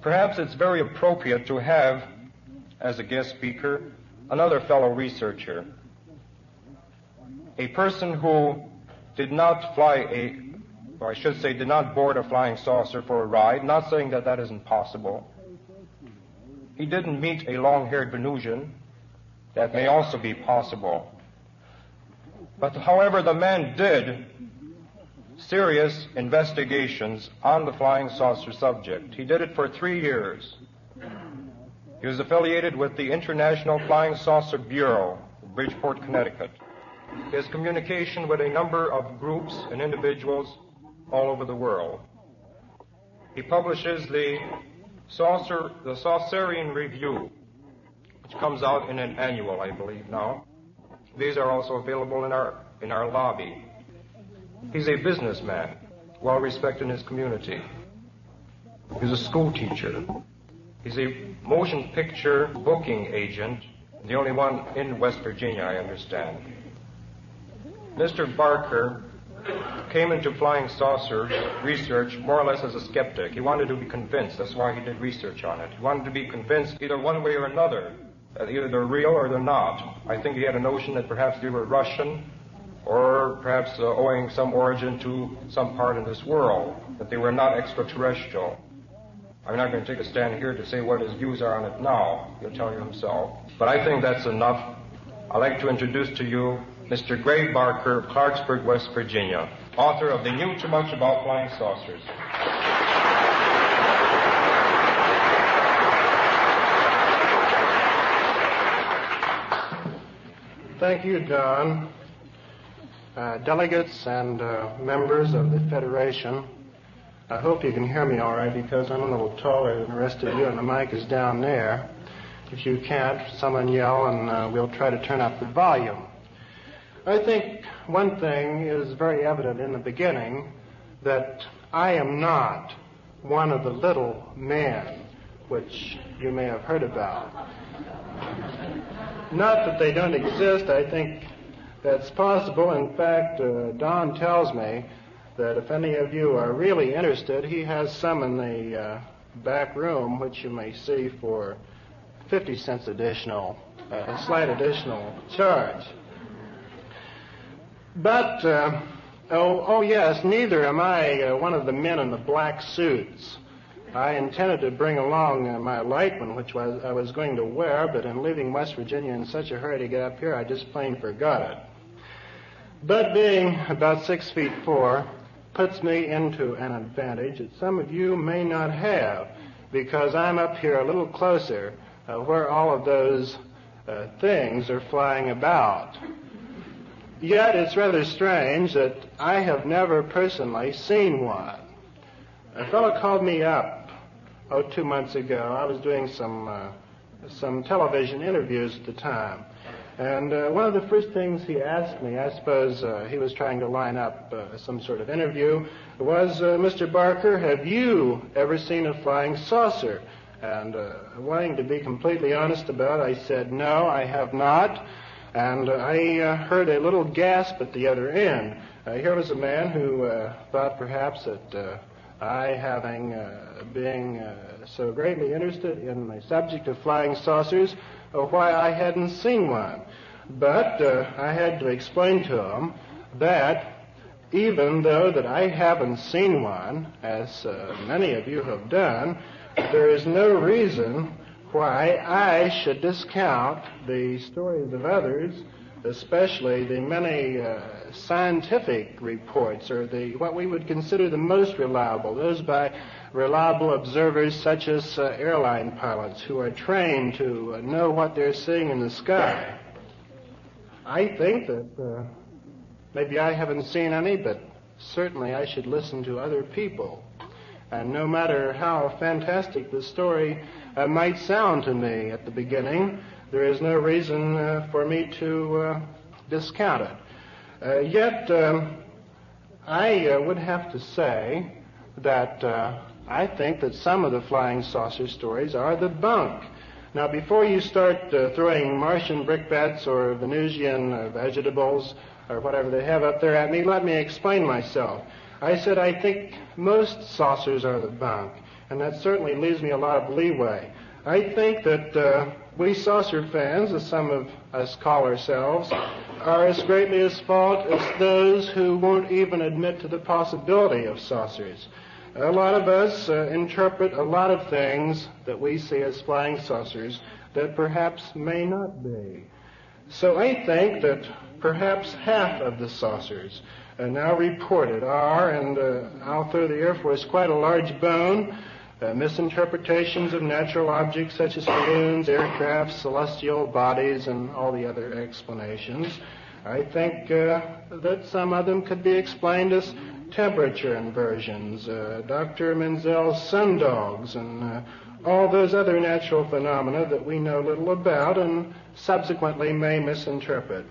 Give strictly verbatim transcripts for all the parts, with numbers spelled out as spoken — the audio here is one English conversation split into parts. Perhaps it's very appropriate to have, as a guest speaker, another fellow researcher, a person who did not fly a, or I should say, did not board a flying saucer for a ride, not saying that that isn't possible. He didn't meet a long-haired Venusian. That may also be possible. But however, the man did serious investigations on the flying saucer subject. He did it for three years. He was affiliated with the International Flying Saucer Bureau in Bridgeport, Connecticut. His communication with a number of groups and individuals all over the world. He publishes the Saucer, the Saucerian Review, which comes out in an annual, I believe, now. These are also available in our in our lobby. He's a businessman, well respected in his community. He's a school teacher. He's a motion picture booking agent, the only one in West Virginia, I understand. Mister Barker came into flying saucer research more or less as a skeptic. He wanted to be convinced. That's why he did research on it. He wanted to be convinced either one way or another, that either they're real or they're not. I think he had a notion that perhaps they were Russian, or perhaps uh, owing some origin to some part of this world, that they were not extraterrestrial. I'm not going to take a stand here to say what his views are on it now. He'll tell you himself. But I think that's enough. I'd like to introduce to you Mister Gray Barker of Clarksburg, West Virginia, author of They Knew Too Much About Flying Saucers. Thank you, Don. Uh, delegates and uh, members of the Federation, I hope you can hear me all right because I'm a little taller than the rest of you and the mic is down there. If you can't, someone yell and uh, we'll try to turn up the volume. I think one thing is very evident in the beginning, that I am not one of the little men, which you may have heard about. Not that they don't exist. I think that's possible. In fact, uh, Don tells me that if any of you are really interested, he has some in the uh, back room, which you may see for fifty cents additional, uh, a slight additional charge. But, uh, oh, oh yes, neither am I uh, one of the men in the black suits. I intended to bring along uh, my light one, which was, I was going to wear, but in leaving West Virginia in such a hurry to get up here, I just plain forgot it. But being about six feet four puts me into an advantage that some of you may not have, because I'm up here a little closer uh, where all of those uh, things are flying about. Yet it's rather strange that I have never personally seen one. A fellow called me up, oh, two months ago. I was doing some uh, some television interviews at the time. And uh, one of the first things he asked me, I suppose uh, he was trying to line up uh, some sort of interview, was, uh, Mister Barker, have you ever seen a flying saucer? And uh, wanting to be completely honest about it, I said, no, I have not. And uh, I uh, heard a little gasp at the other end. Uh, here was a man who uh, thought perhaps that uh, I, having uh, being uh, so greatly interested in the subject of flying saucers, uh, why I hadn't seen one. But uh, I had to explain to him that even though that I haven't seen one, as uh, many of you have done, there is no reason why I should discount the stories of others, especially the many uh, scientific reports, or the what we would consider the most reliable, those by reliable observers such as uh, airline pilots who are trained to uh, know what they're seeing in the sky. I think that uh, maybe I haven't seen any, but certainly I should listen to other people. And no matter how fantastic the story uh, might sound to me at the beginning, there is no reason uh, for me to uh, discount it. Uh, yet, um, I uh, would have to say that uh, I think that some of the flying saucer stories are the bunk. Now, before you start uh, throwing Martian brickbats or Venusian uh, vegetables or whatever they have up there at me, let me explain myself. I said I think most saucers are the bunk, and that certainly leaves me a lot of leeway. I think that uh, we saucer fans, as some of us call ourselves, are as greatly at fault as those who won't even admit to the possibility of saucers. A lot of us uh, interpret a lot of things that we see as flying saucers that perhaps may not be. So I think that perhaps half of the saucers uh, now reported are, and uh, I'll throw the Air Force quite a large bone, Uh, misinterpretations of natural objects such as balloons, aircraft, celestial bodies, and all the other explanations. I think uh, that some of them could be explained as temperature inversions, uh, Doctor Mantell's sundogs, and uh, all those other natural phenomena that we know little about and subsequently may misinterpret.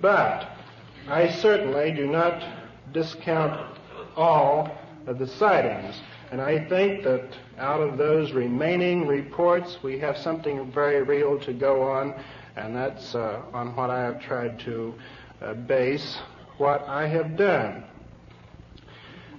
But I certainly do not discount all of the sightings. And I think that out of those remaining reports, we have something very real to go on, and that's uh, on what I have tried to uh, base what I have done.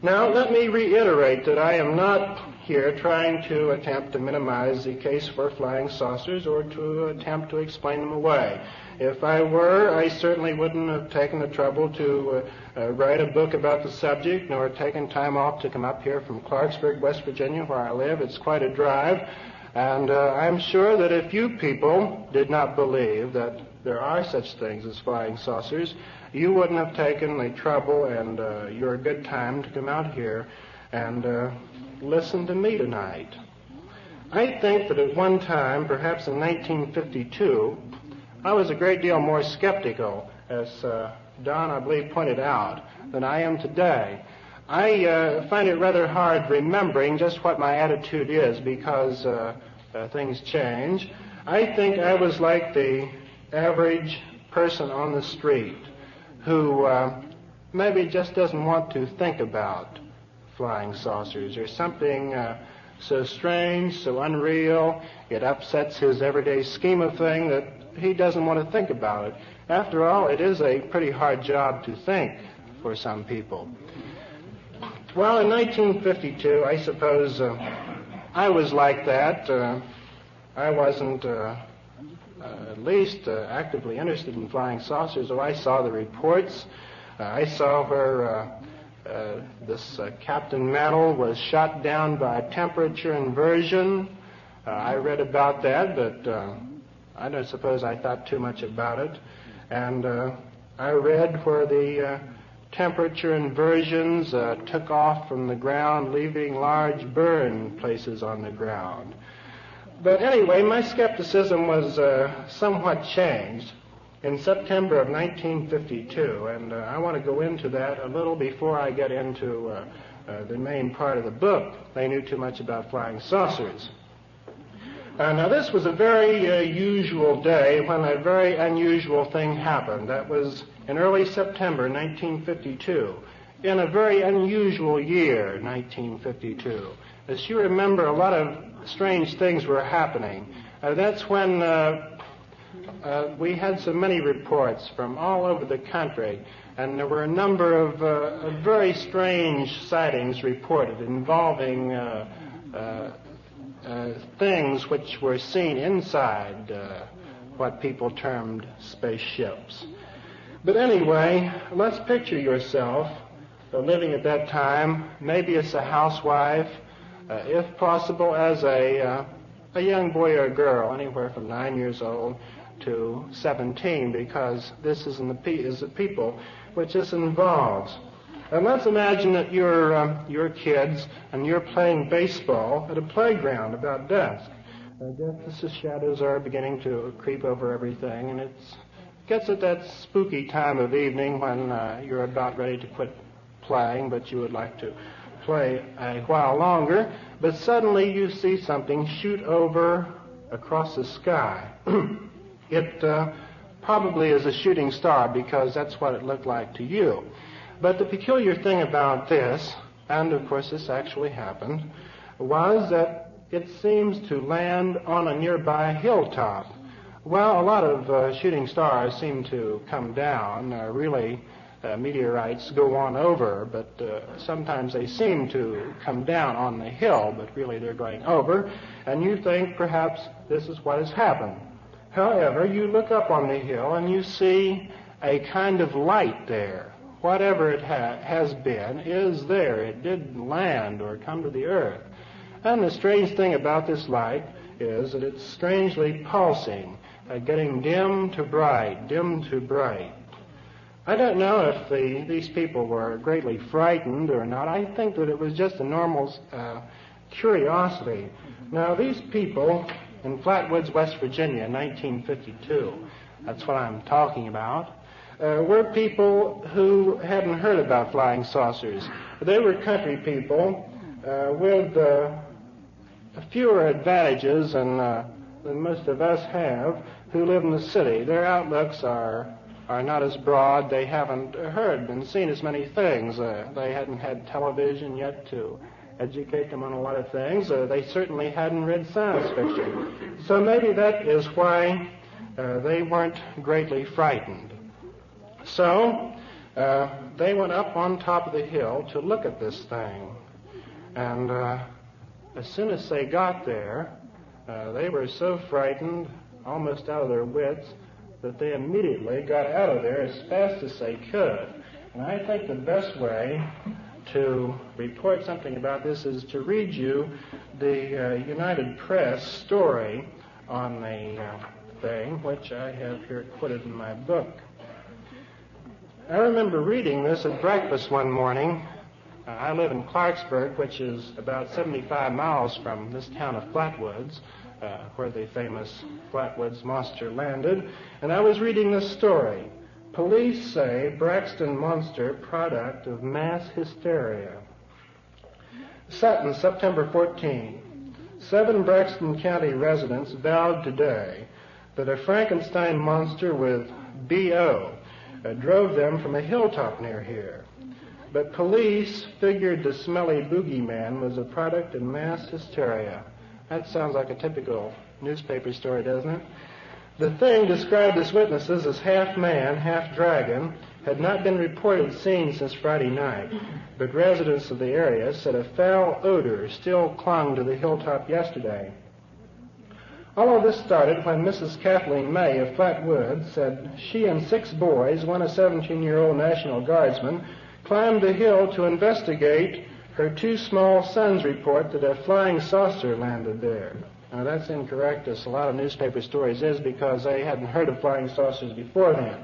Now, let me reiterate that I am not here trying to attempt to minimize the case for flying saucers or to attempt to explain them away. If I were, I certainly wouldn't have taken the trouble to uh, uh, write a book about the subject, nor taken time off to come up here from Clarksburg, West Virginia, where I live. It's quite a drive. And uh, I'm sure that if you people did not believe that there are such things as flying saucers, you wouldn't have taken the trouble and uh, your good time to come out here and uh, listen to me tonight. I think that at one time, perhaps in nineteen fifty-two, I was a great deal more skeptical, as uh, Don, I believe, pointed out, than I am today. I uh, find it rather hard remembering just what my attitude is because uh, uh, things change. I think I was like the average person on the street who uh, maybe just doesn't want to think about flying saucers or something uh, so strange, so unreal, it upsets his everyday scheme of thing that he doesn't want to think about it. After all, it is a pretty hard job to think for some people. Well, in nineteen fifty-two, I suppose uh, I was like that. Uh, I wasn't uh, uh, at least uh, actively interested in flying saucers, though I saw the reports. Uh, I saw where uh, Uh, this uh, Captain Mantell was shot down by temperature inversion. Uh, I read about that, but uh, I don't suppose I thought too much about it. And uh, I read where the uh, temperature inversions uh, took off from the ground, leaving large burn places on the ground. But anyway, my skepticism was uh, somewhat changed in September of nineteen fifty-two, and uh, I want to go into that a little before I get into uh, uh, the main part of the book, They Knew Too Much About Flying Saucers. Uh, now, this was a very uh, usual day when a very unusual thing happened. That was in early September nineteen fifty-two, in a very unusual year, nineteen fifty-two. As you remember, a lot of strange things were happening. Uh, that's when uh, Uh, we had so many reports from all over the country, and there were a number of, uh, of very strange sightings reported involving uh, uh, uh, things which were seen inside uh, what people termed spaceships. But anyway, let's picture yourself uh, living at that time, maybe as a housewife, uh, if possible as a, uh, a young boy or girl, anywhere from nine years old to seventeen, because this is in the pe is the people which this involves. And let's imagine that you're um, your kids and you're playing baseball at a playground about dusk. Uh, the shadows are beginning to creep over everything, and it gets at that spooky time of evening when uh, you're about ready to quit playing, but you would like to play a while longer. But suddenly you see something shoot over across the sky. It uh, probably is a shooting star because that's what it looked like to you. But the peculiar thing about this, and of course this actually happened, was that it seems to land on a nearby hilltop. Well, a lot of uh, shooting stars seem to come down, uh, really uh, meteorites go on over, but uh, sometimes they seem to come down on the hill, but really they're going over, and you think perhaps this is what has happened. However, you look up on the hill and you see a kind of light there. Whatever it ha- has been is there. It didn't land or come to the earth. And the strange thing about this light is that it's strangely pulsing, uh, getting dim to bright, dim to bright. I don't know if the, these people were greatly frightened or not. I think that it was just a normal uh, curiosity. Now, these people in Flatwoods, West Virginia, nineteen fifty-two, that's what I'm talking about, Uh, were people who hadn't heard about flying saucers. They were country people uh, with uh, fewer advantages than, uh, than most of us have who live in the city. Their outlooks are are not as broad. They haven't heard and seen as many things. Uh, they hadn't had television yet to educate them on a lot of things. Uh, they certainly hadn't read science fiction. So maybe that is why uh, they weren't greatly frightened. So uh, they went up on top of the hill to look at this thing. And uh, as soon as they got there, uh, they were so frightened, almost out of their wits, that they immediately got out of there as fast as they could. And I think the best way to report something about this is to read you the uh, United Press story on the uh, thing, which I have here quoted in my book. I remember reading this at breakfast one morning. Uh, I live in Clarksburg, which is about seventy-five miles from this town of Flatwoods, uh, where the famous Flatwoods monster landed. And I was reading this story. Police say Braxton monster product of mass hysteria. Sentence, September fourteenth. Seven Braxton County residents vowed today that a Frankenstein monster with B O Uh, drove them from a hilltop near here. But police figured the smelly boogeyman was a product of mass hysteria. That sounds like a typical newspaper story, doesn't it? The thing described as witnesses as half man, half dragon, had not been reported seen since Friday night, but residents of the area said a foul odor still clung to the hilltop yesterday. All of this started when Missus Kathleen May of Flatwoods said she and six boys, one a seventeen-year-old National Guardsman, climbed the hill to investigate her two small sons' report that a flying saucer landed there. Now, that's incorrect, as a lot of newspaper stories is, because they hadn't heard of flying saucers before then.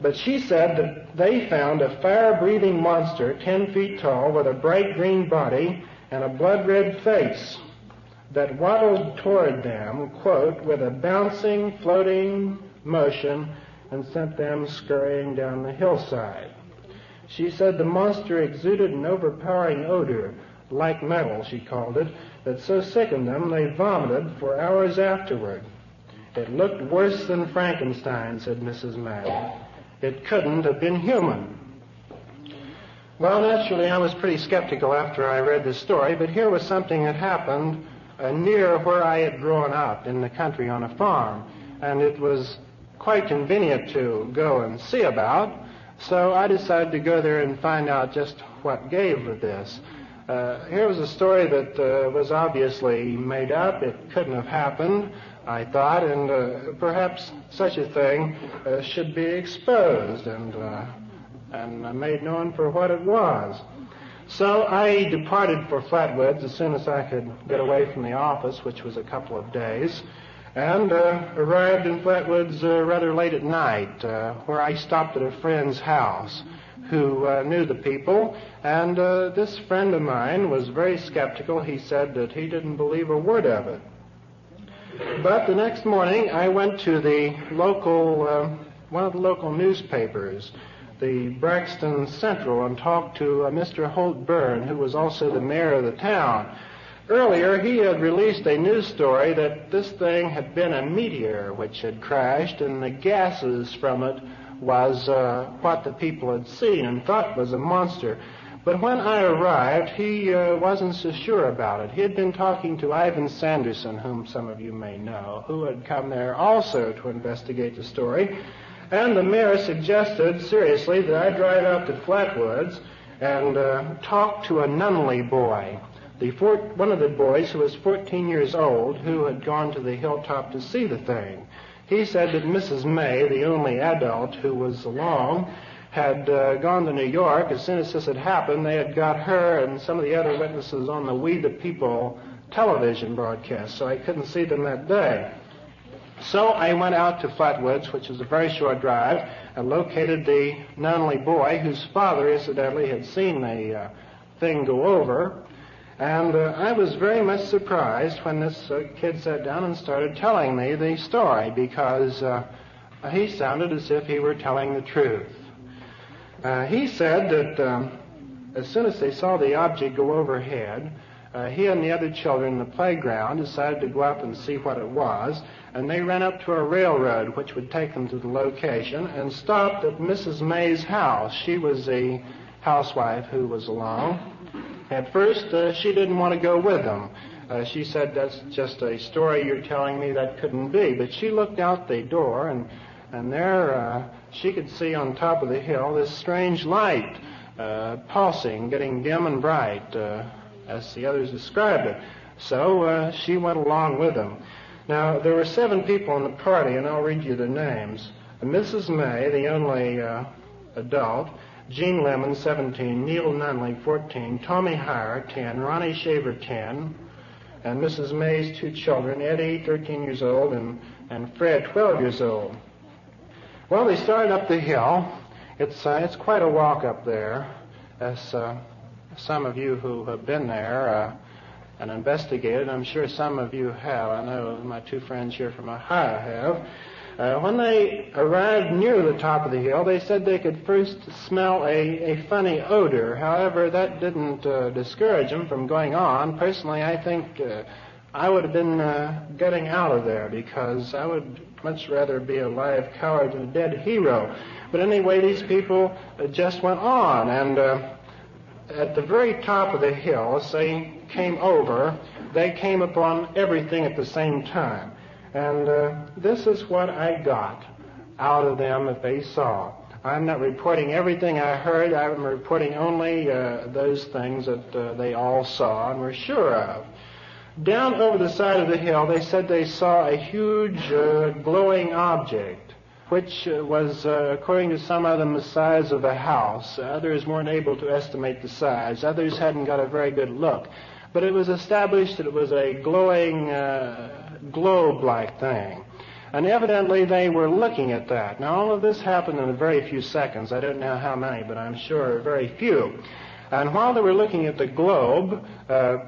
But she said that they found a fire-breathing monster ten feet tall with a bright green body and a blood-red face that waddled toward them, quote, with a bouncing, floating motion and sent them scurrying down the hillside. She said the monster exuded an overpowering odor, like metal, she called it, that so sickened them they vomited for hours afterward. It looked worse than Frankenstein, said Missus May. It couldn't have been human. Well, naturally, I was pretty skeptical after I read this story, but here was something that happened Uh, near where I had grown up in the country on a farm, and it was quite convenient to go and see about, so I decided to go there and find out just what gave with this. Uh, here was a story that uh, was obviously made up. It couldn't have happened, I thought, and uh, perhaps such a thing uh, should be exposed and, uh, and made known for what it was. So I departed for Flatwoods as soon as I could get away from the office, which was a couple of days, and uh, arrived in Flatwoods uh, rather late at night, uh, where I stopped at a friend's house who uh, knew the people. And uh, this friend of mine was very skeptical. He said that he didn't believe a word of it. But the next morning, I went to the local, uh, one of the local newspapers, the Braxton Central, and talked to uh, Mister Holt Byrne, who was also the mayor of the town. Earlier, he had released a news story that this thing had been a meteor which had crashed, and the gases from it was uh, what the people had seen and thought was a monster. But when I arrived, he uh, wasn't so sure about it. He had been talking to Ivan Sanderson, whom some of you may know, who had come there also to investigate the story. and the mayor suggested seriously that I drive out to Flatwoods and uh, talk to a Nunley boy, the four, one of the boys who was fourteen years old, who had gone to the hilltop to see the thing. He said that Missus May, the only adult who was along, had uh, gone to New York. As soon as this had happened, they had got her and some of the other witnesses on the We the People television broadcast, so I couldn't see them that day. So I went out to Flatwoods, which is a very short drive, and located the Nunley boy, whose father, incidentally, had seen the uh, thing go over. And uh, I was very much surprised when this uh, kid sat down and started telling me the story, because uh, he sounded as if he were telling the truth. Uh, he said that um, as soon as they saw the object go overhead, uh, he and the other children in the playground decided to go up and see what it was, and they ran up to a railroad which would take them to the location and stopped at Missus May's house. She was the housewife who was along. At first, uh, she didn't want to go with them. Uh, she said, that's just a story you're telling me, that couldn't be. But she looked out the door, and, and there uh, she could see on top of the hill this strange light uh, pulsing, getting dim and bright, uh, as the others described it. So uh, she went along with them. Now, there were seven people in the party, and I'll read you the names. Missus May, the only uh, adult, Gene Lemon, seventeen, Neil Nunley, fourteen, Tommy Heyer, ten, Ronnie Shaver, ten, and Missus May's two children, Eddie, thirteen years old, and, and Fred, twelve years old. Well, they started up the hill. It's, uh, it's quite a walk up there, as uh, some of you who have been there uh, and investigated, I'm sure some of you have. I know my two friends here from Ohio have. Uh, when they arrived near the top of the hill, they said they could first smell a, a funny odor. However, that didn't uh, discourage them from going on. Personally, I think uh, I would have been uh, getting out of there, because I would much rather be a live coward than a dead hero. But anyway, these people uh, just went on, and uh, at the very top of the hill, as they came over, they came upon everything at the same time. And uh, this is what I got out of them that they saw. I'm not reporting everything I heard. I'm reporting only uh, those things that uh, they all saw and were sure of. Down over the side of the hill, they said they saw a huge uh, glowing object, which was, uh, according to some of them, the size of a house. Others weren't able to estimate the size. Others hadn't got a very good look. But it was established that it was a glowing uh, globe-like thing. And evidently they were looking at that. Now, all of this happened in a very few seconds. I don't know how many, but I'm sure very few. And while they were looking at the globe, uh,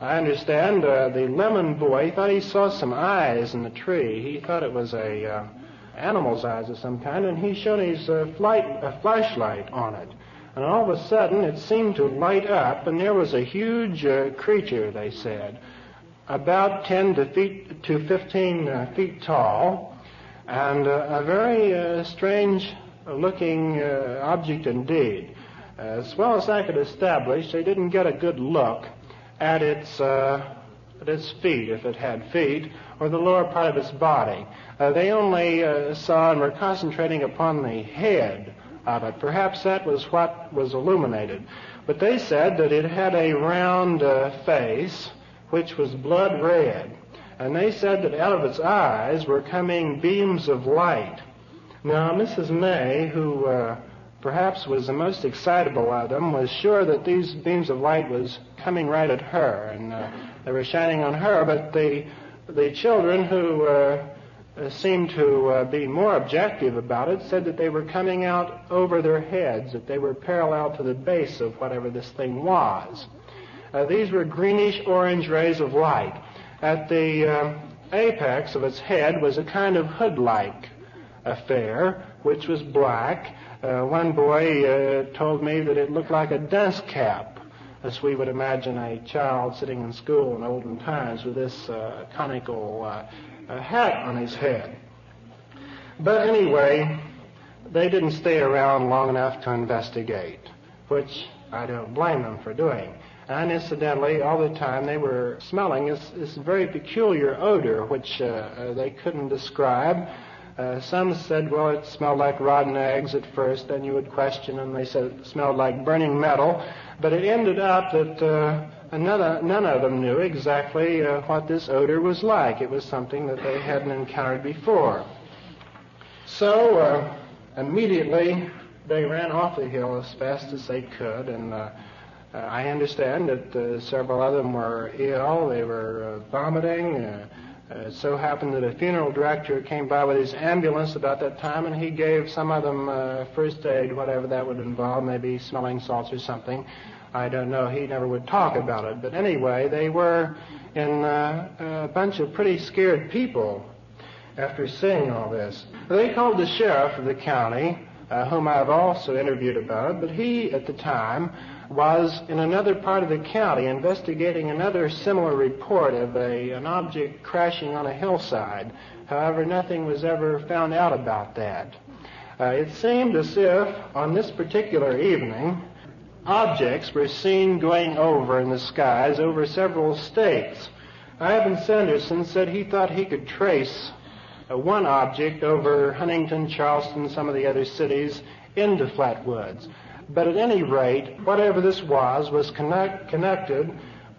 I understand uh, the Lemon boy thought he saw some eyes in the tree. He thought it was a uh, animal's eyes of some kind, and he shone his uh, flight, uh, flashlight on it. And all of a sudden, it seemed to light up, and there was a huge uh, creature, they said, about ten to fifteen uh, feet tall, and uh, a very uh, strange-looking uh, object indeed. As well as I could establish, they didn't get a good look at its, uh, at its feet, if it had feet, or the lower part of its body. Uh, they only uh, saw and were concentrating upon the head of it. Perhaps that was what was illuminated. But they said that it had a round uh, face, which was blood red, and they said that out of its eyes were coming beams of light. Now, Missus May, who uh, perhaps was the most excitable of them, was sure that these beams of light was coming right at her, and uh, they were shining on her, but the, the children, who uh, seemed to uh, be more objective about it, said that they were coming out over their heads, that they were parallel to the base of whatever this thing was. Uh, these were greenish-orange rays of light. At the uh, apex of its head was a kind of hood-like affair, which was black. Uh, one boy uh, told me that it looked like a dust cap, as we would imagine a child sitting in school in olden times with this uh, conical uh, uh, hat on his head. But anyway, they didn't stay around long enough to investigate, which I don't blame them for doing. And incidentally, all the time they were smelling this, this very peculiar odor, which uh, they couldn't describe. Uh, some said, well, it smelled like rotten eggs at first, then you would question them. They said it smelled like burning metal. But it ended up that uh, another, none of them knew exactly uh, what this odor was like. It was something that they hadn't encountered before. So uh, immediately they ran off the hill as fast as they could, and uh, Uh, I understand that uh, several of them were ill, they were uh, vomiting. Uh, uh, it so happened that a funeral director came by with his ambulance about that time, and he gave some of them uh, first aid, whatever that would involve, maybe smelling salts or something. I don't know, he never would talk about it. But anyway, they were in uh, a bunch of pretty scared people after seeing all this. They called the sheriff of the county, uh, whom I've also interviewed about it, but he, at the time, was in another part of the county investigating another similar report of a, an object crashing on a hillside. However, nothing was ever found out about that. Uh, it seemed as if, on this particular evening, objects were seen going over in the skies over several states. Ivan Sanderson said he thought he could trace uh, one object over Huntington, Charleston, some of the other cities, into Flatwoods. But at any rate, whatever this was, was connect, connected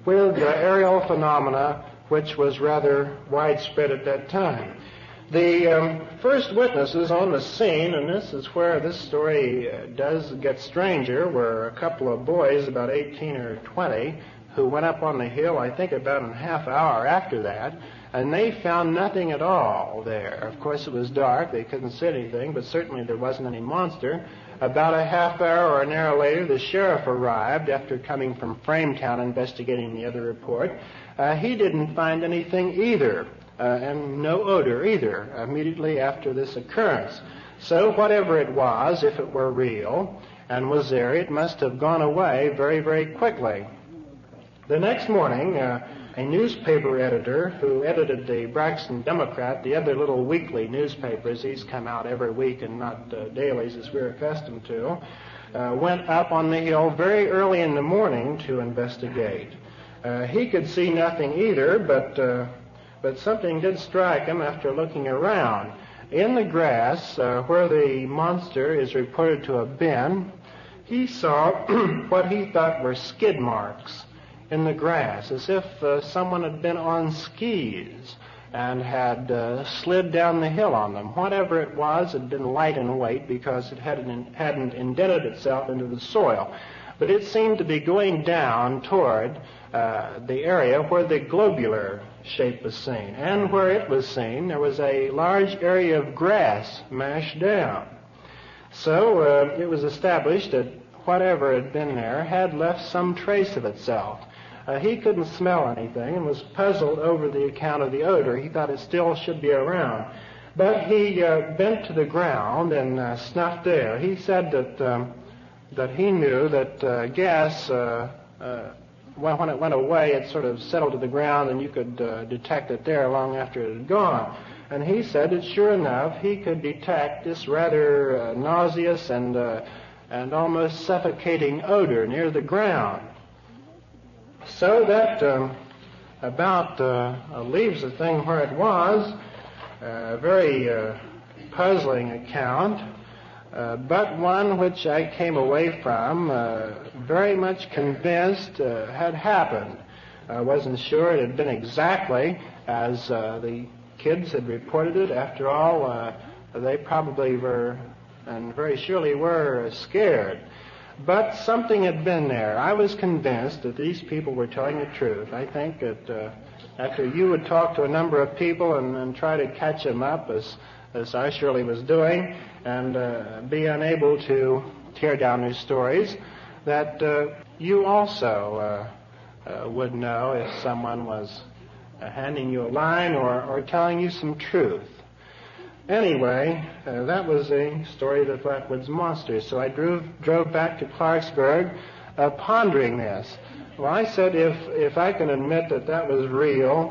with the aerial phenomena, which was rather widespread at that time. The um, first witnesses on the scene, and this is where this story uh, does get stranger, were a couple of boys, about eighteen or twenty, who went up on the hill, I think about a half hour after that, and they found nothing at all there. Of course, it was dark, they couldn't see anything, but certainly there wasn't any monster. About a half hour or an hour later, the sheriff arrived after coming from Frametown investigating the other report. Uh, he didn't find anything either, uh, and no odor either, immediately after this occurrence. So whatever it was, if it were real and was there, it must have gone away very, very quickly. The next morning, uh, a newspaper editor who edited the Braxton Democrat, the other little weekly newspapers, these come out every week and not uh, dailies as we're accustomed to, uh, went up on the hill very early in the morning to investigate. Uh, he could see nothing either, but, uh, but something did strike him after looking around. In the grass, uh, where the monster is reported to have been, he saw what he thought were skid marks in the grass, as if uh, someone had been on skis and had uh, slid down the hill on them. Whatever it was, it had been light in weight because it hadn't, hadn't indented itself into the soil. But it seemed to be going down toward uh, the area where the globular shape was seen. And where it was seen, there was a large area of grass mashed down. So uh, it was established that whatever had been there had left some trace of itself. Uh, he couldn't smell anything and was puzzled over the account of the odor. He thought it still should be around. But he uh, bent to the ground and uh, snuffed air. He said that um, that he knew that uh, gas, uh, uh, when it went away, it sort of settled to the ground and you could uh, detect it there long after it had gone. And he said that sure enough, he could detect this rather uh, nauseous and uh, and almost suffocating odor near the ground. So that um, about uh, leaves the thing where it was, a very uh, puzzling account, uh, but one which I came away from uh, very much convinced uh, had happened. I wasn't sure it had been exactly as uh, the kids had reported it. After all, uh, they probably were, and very surely were, scared. But something had been there. I was convinced that these people were telling the truth. I think that uh, after you would talk to a number of people and, and try to catch them up, as, as I surely was doing, and uh, be unable to tear down their stories, that uh, you also uh, uh, would know if someone was uh, handing you a line or, or telling you some truth. Anyway, uh, that was the story of the Flatwoods Monster. So I drove, drove back to Clarksburg uh, pondering this. Well, I said if, if I can admit that that was real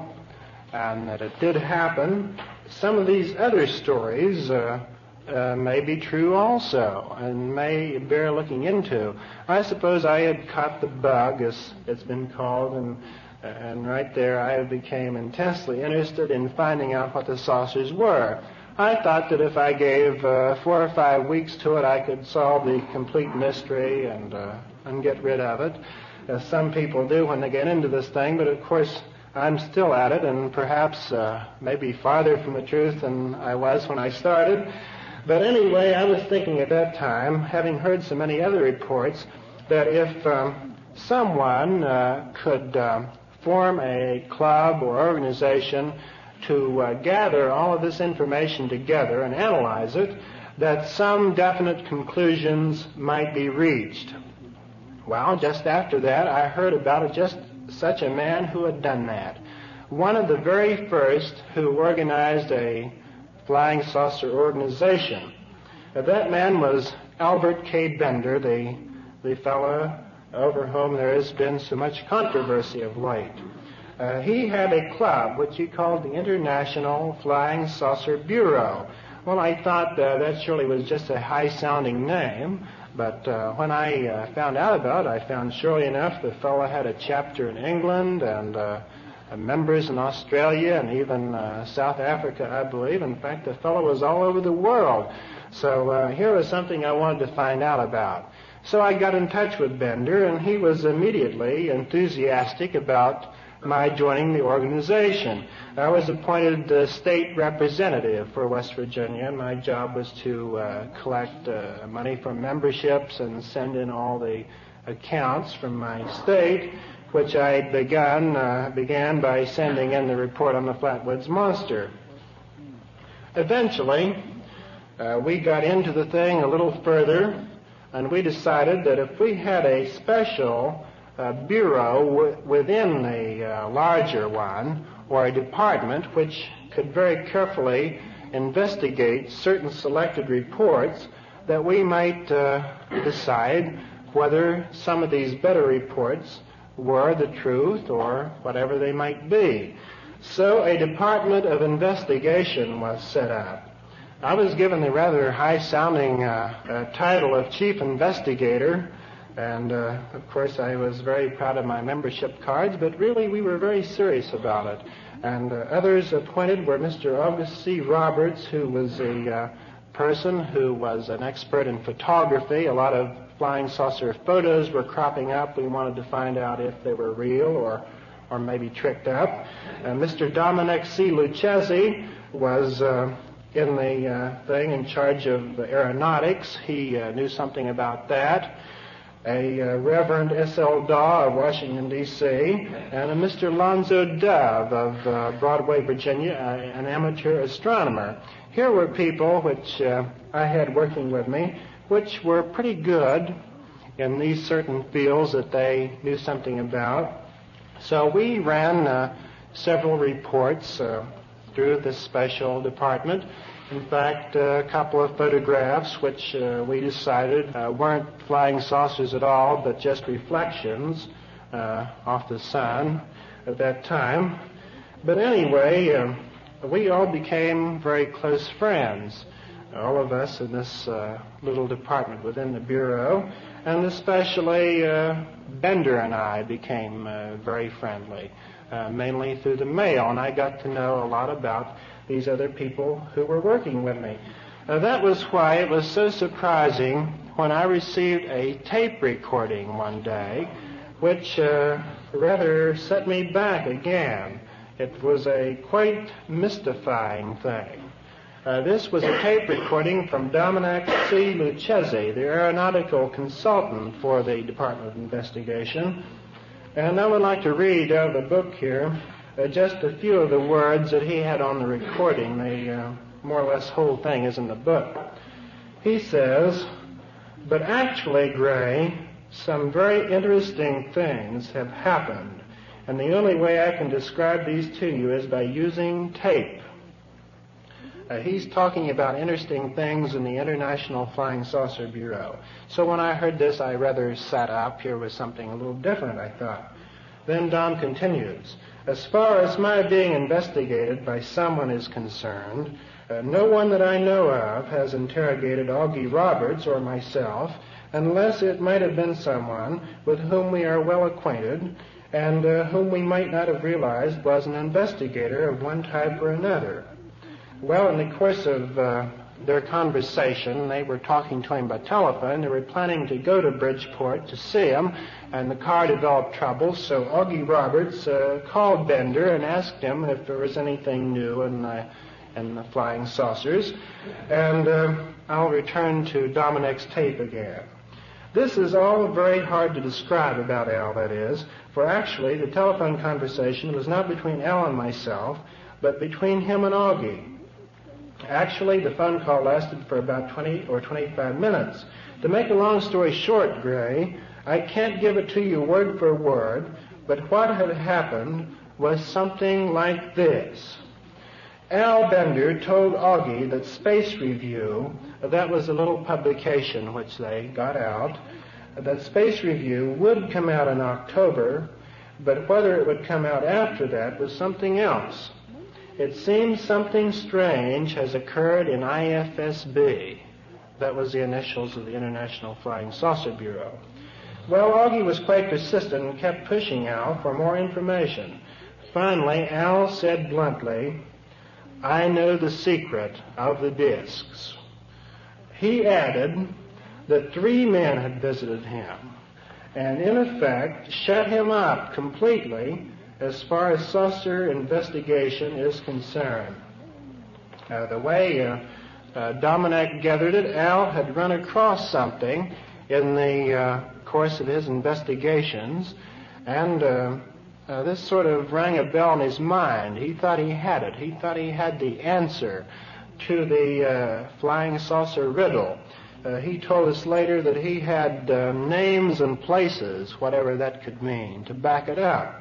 and that it did happen, some of these other stories uh, uh, may be true also and may bear looking into. I suppose I had caught the bug, as it's been called, and and right there I became intensely interested in finding out what the saucers were. I thought that if I gave uh, four or five weeks to it, I could solve the complete mystery and uh, and get rid of it, as some people do when they get into this thing. But of course, I'm still at it, and perhaps uh, maybe farther from the truth than I was when I started. But anyway, I was thinking at that time, having heard so many other reports, that if um, someone uh, could um, form a club or organization to uh, gather all of this information together and analyze it, that some definite conclusions might be reached. Well, just after that, I heard about just such a man who had done that. One of the very first who organized a flying saucer organization. Now, that man was Albert K. Bender, the, the fellow over whom there has been so much controversy of late. Uh, he had a club which he called the International Flying Saucer Bureau. Well, I thought uh, that surely was just a high-sounding name, but uh, when I uh, found out about it, I found surely enough the fellow had a chapter in England and uh, members in Australia and even uh, South Africa, I believe. In fact, the fellow was all over the world. So uh, here was something I wanted to find out about. So I got in touch with Bender, and he was immediately enthusiastic about my joining the organization. I was appointed uh, state representative for West Virginia. My job was to uh, collect uh, money for memberships and send in all the accounts from my state, which I began, uh, began by sending in the report on the Flatwoods monster. Eventually, uh, we got into the thing a little further, and we decided that if we had a special a bureau w within the uh, larger one, or a department which could very carefully investigate certain selected reports, that we might uh, decide whether some of these better reports were the truth or whatever they might be. So a department of investigation was set up. I was given the rather high-sounding uh, uh, title of chief investigator. And, uh, of course, I was very proud of my membership cards, but really we were very serious about it. And uh, others appointed were Mister August C. Roberts, who was a uh, person who was an expert in photography. A lot of flying saucer photos were cropping up. We wanted to find out if they were real or, or maybe tricked up. Uh, Mister Dominic C. Lucchesi was Uh, in the uh, thing in charge of aeronautics. He uh, knew something about that. A uh, Reverend S L Daw of Washington, D C, and a Mister Lonzo Dove of uh, Broadway, Virginia, uh, an amateur astronomer. Here were people which uh, I had working with me, which were pretty good in these certain fields that they knew something about. So we ran uh, several reports uh, through this special department. In fact, uh, a couple of photographs which uh, we decided uh, weren't flying saucers at all, but just reflections uh, off the sun at that time. But anyway, uh, we all became very close friends, all of us in this uh, little department within the Bureau, and especially uh, Bender and I became uh, very friendly, uh, mainly through the mail, and I got to know a lot about these other people who were working with me. Uh, that was why it was so surprising when I received a tape recording one day, which uh, rather set me back again. It was a quite mystifying thing. Uh, this was a tape recording from Dominic C. Lucchesi, the aeronautical consultant for the Department of Investigation. And I would like to read out of the book here Uh, just a few of the words that he had on the recording. The uh, more or less whole thing is in the book. He says, "But actually, Gray, some very interesting things have happened, and the only way I can describe these to you is by using tape." Uh, he's talking about interesting things in the International Flying Saucer Bureau. So when I heard this, I rather sat up. Here was something a little different, I thought. Then Dom continues, "As far as my being investigated by someone is concerned, uh, no one that I know of has interrogated Augie Roberts or myself, unless it might have been someone with whom we are well acquainted and uh, whom we might not have realized was an investigator of one type or another. Well, in the course of uh, their conversation, they were talking to him by telephone. They were planning to go to Bridgeport to see him, and the car developed trouble, so Augie Roberts uh, called Bender and asked him if there was anything new in the, in the flying saucers. And uh, I'll return to Dominic's tape again. This is all very hard to describe about Al, that is, for actually the telephone conversation was not between Al and myself, but between him and Augie. Actually, the phone call lasted for about twenty or twenty-five minutes. To make a long story short, Gray, I can't give it to you word for word, but what had happened was something like this. Al Bender told Augie that Space Review, that was a little publication which they got out, that Space Review would come out in October, but whether it would come out after that was something else. It seems something strange has occurred in I F S B. That was the initials of the International Flying Saucer Bureau. Well, Augie was quite persistent and kept pushing Al for more information. Finally, Al said bluntly, "I know the secret of the discs." He added that three men had visited him and, in effect, shut him up completely as far as saucer investigation is concerned. Uh, the way uh, uh, Dominic gathered it, Al had run across something in the uh, course of his investigations, and uh, uh, this sort of rang a bell in his mind. He thought he had it. He thought he had the answer to the uh, flying saucer riddle. Uh, he told us later that he had uh, names and places, whatever that could mean, to back it up.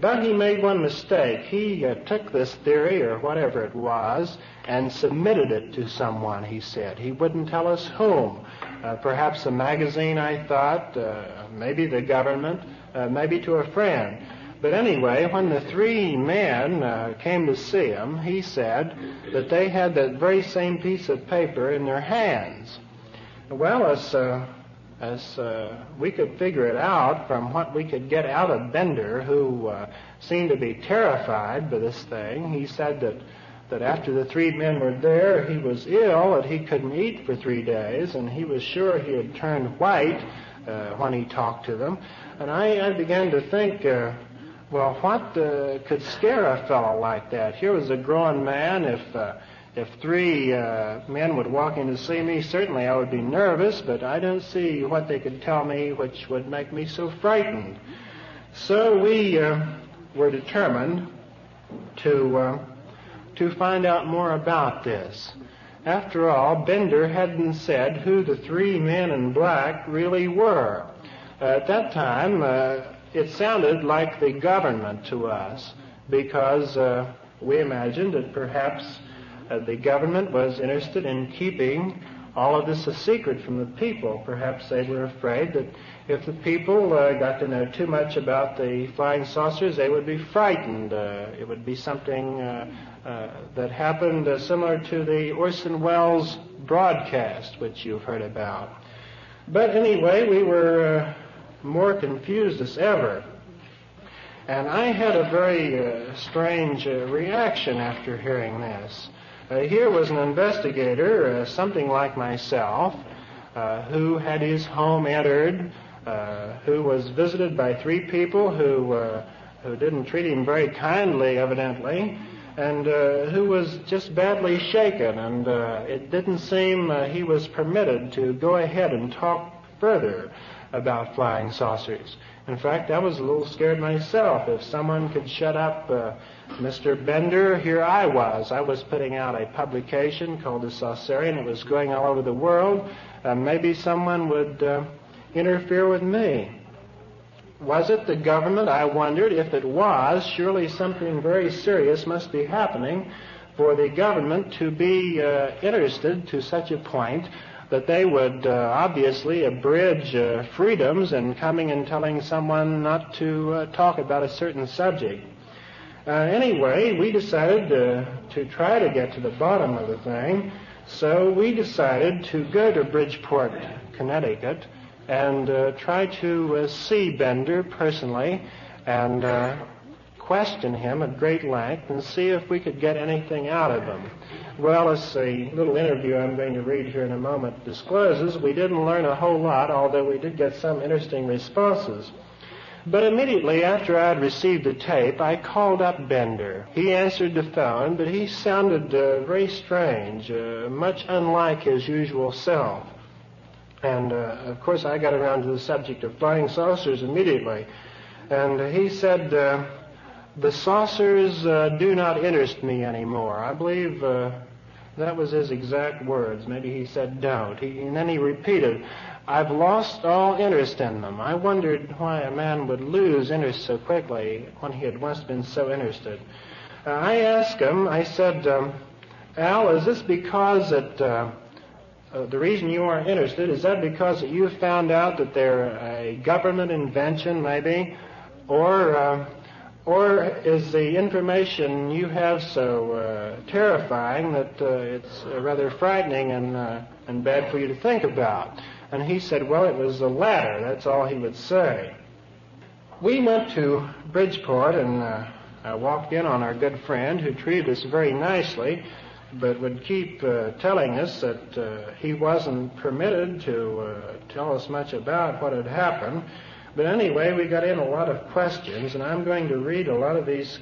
But he made one mistake. He uh, took this theory, or whatever it was, and submitted it to someone, he said. He wouldn't tell us whom. Uh, perhaps a magazine, I thought, uh, maybe the government, uh, maybe to a friend. But anyway, when the three men uh, came to see him, he said that they had that very same piece of paper in their hands. Well, as, uh, as uh, we could figure it out from what we could get out of Bender, who uh, seemed to be terrified by this thing, he said that, that after the three men were there, he was ill, that he couldn't eat for three days, and he was sure he had turned white uh, when he talked to them. And I, I began to think, uh, well, what uh, could scare a fellow like that? Here was a grown man. If uh, if three uh, men would walk in to see me, certainly I would be nervous, but I don't see what they could tell me which would make me so frightened. So we uh, were determined to, uh, to find out more about this. After all, Bender hadn't said who the three men in black really were. Uh, at that time, uh, it sounded like the government to us, because uh, we imagined that perhaps uh, the government was interested in keeping all of this a secret from the people. Perhaps they were afraid that if the people uh, got to know too much about the flying saucers, they would be frightened. Uh, it would be something uh, uh, that happened uh, similar to the Orson Welles broadcast, which you've heard about. But anyway, we were Uh, more confused as ever. And I had a very uh, strange uh, reaction after hearing this. Uh, here was an investigator, uh, something like myself, uh, who had his home entered, uh, who was visited by three people who, uh, who didn't treat him very kindly, evidently, and uh, who was just badly shaken, and uh, it didn't seem uh, he was permitted to go ahead and talk further about flying saucers. In fact, I was a little scared myself. If someone could shut up uh, Mister Bender, here I was. I was putting out a publication called the Saucerian. It was going all over the world. Uh, maybe someone would uh, interfere with me. Was it the government? I wondered. If it was, surely something very serious must be happening for the government to be uh, interested to such a point that they would uh, obviously abridge uh, freedoms in coming and telling someone not to uh, talk about a certain subject. Uh, anyway, we decided uh, to try to get to the bottom of the thing, so we decided to go to Bridgeport, Connecticut, and uh, try to uh, see Bender personally and uh, question him at great length and see if we could get anything out of him. Well, as the little interview I'm going to read here in a moment discloses, we didn't learn a whole lot, although we did get some interesting responses. But immediately after I had received the tape, I called up Bender. He answered the phone, but he sounded uh, very strange, uh, much unlike his usual self. And, uh, of course, I got around to the subject of flying saucers immediately. And uh, he said, uh, the saucers uh, do not interest me anymore. I believe uh, that was his exact words. Maybe he said don't. He, and then he repeated, I've lost all interest in them. I wondered why a man would lose interest so quickly when he had once been so interested. Uh, I asked him, I said, um, Al, is this because that uh, uh, the reason you aren't interested, is that because you found out that they're a government invention, maybe? Or, uh, or is the information you have so uh, terrifying that uh, it's uh, rather frightening and, uh, and bad for you to think about? And he said, well, it was the latter. That's all he would say. We went to Bridgeport, and uh, I walked in on our good friend, who treated us very nicely, but would keep uh, telling us that uh, he wasn't permitted to uh, tell us much about what had happened. But anyway, we got in a lot of questions, and I'm going to read a lot of these,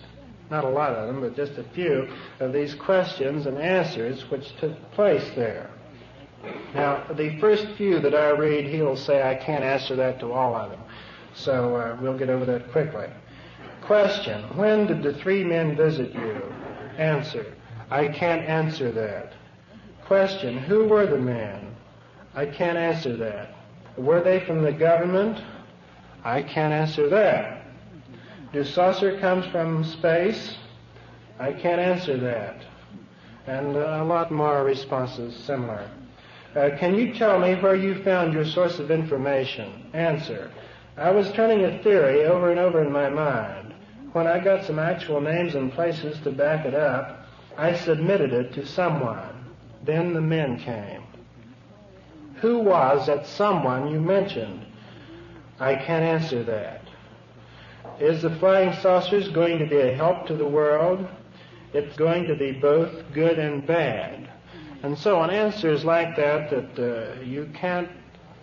not a lot of them, but just a few of these questions and answers which took place there. Now, the first few that I read, he'll say, I can't answer that to all of them. So uh, we'll get over that quickly. Question, when did the three men visit you? Answer, I can't answer that. Question, who were the men? I can't answer that. Were they from the government? I can't answer that. Do saucer come from space? I can't answer that. And uh, a lot more responses similar. Uh, can you tell me where you found your source of information? Answer, I was turning a theory over and over in my mind. When I got some actual names and places to back it up, I submitted it to someone. Then the men came. Who was that someone you mentioned? I can't answer that. Is the flying saucers going to be a help to the world? It's going to be both good and bad. And so on, answers like that that uh, you can't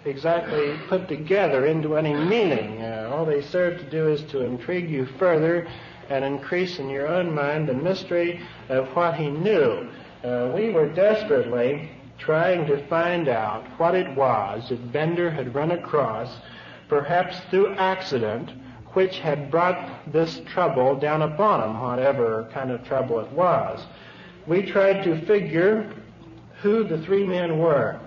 exactly put together into any meaning. Uh, all they serve to do is to intrigue you further and increase in your own mind the mystery of what he knew. Uh, we were desperately trying to find out what it was that Bender had run across, perhaps through accident, which had brought this trouble down upon him, whatever kind of trouble it was. We tried to figure who the three men were.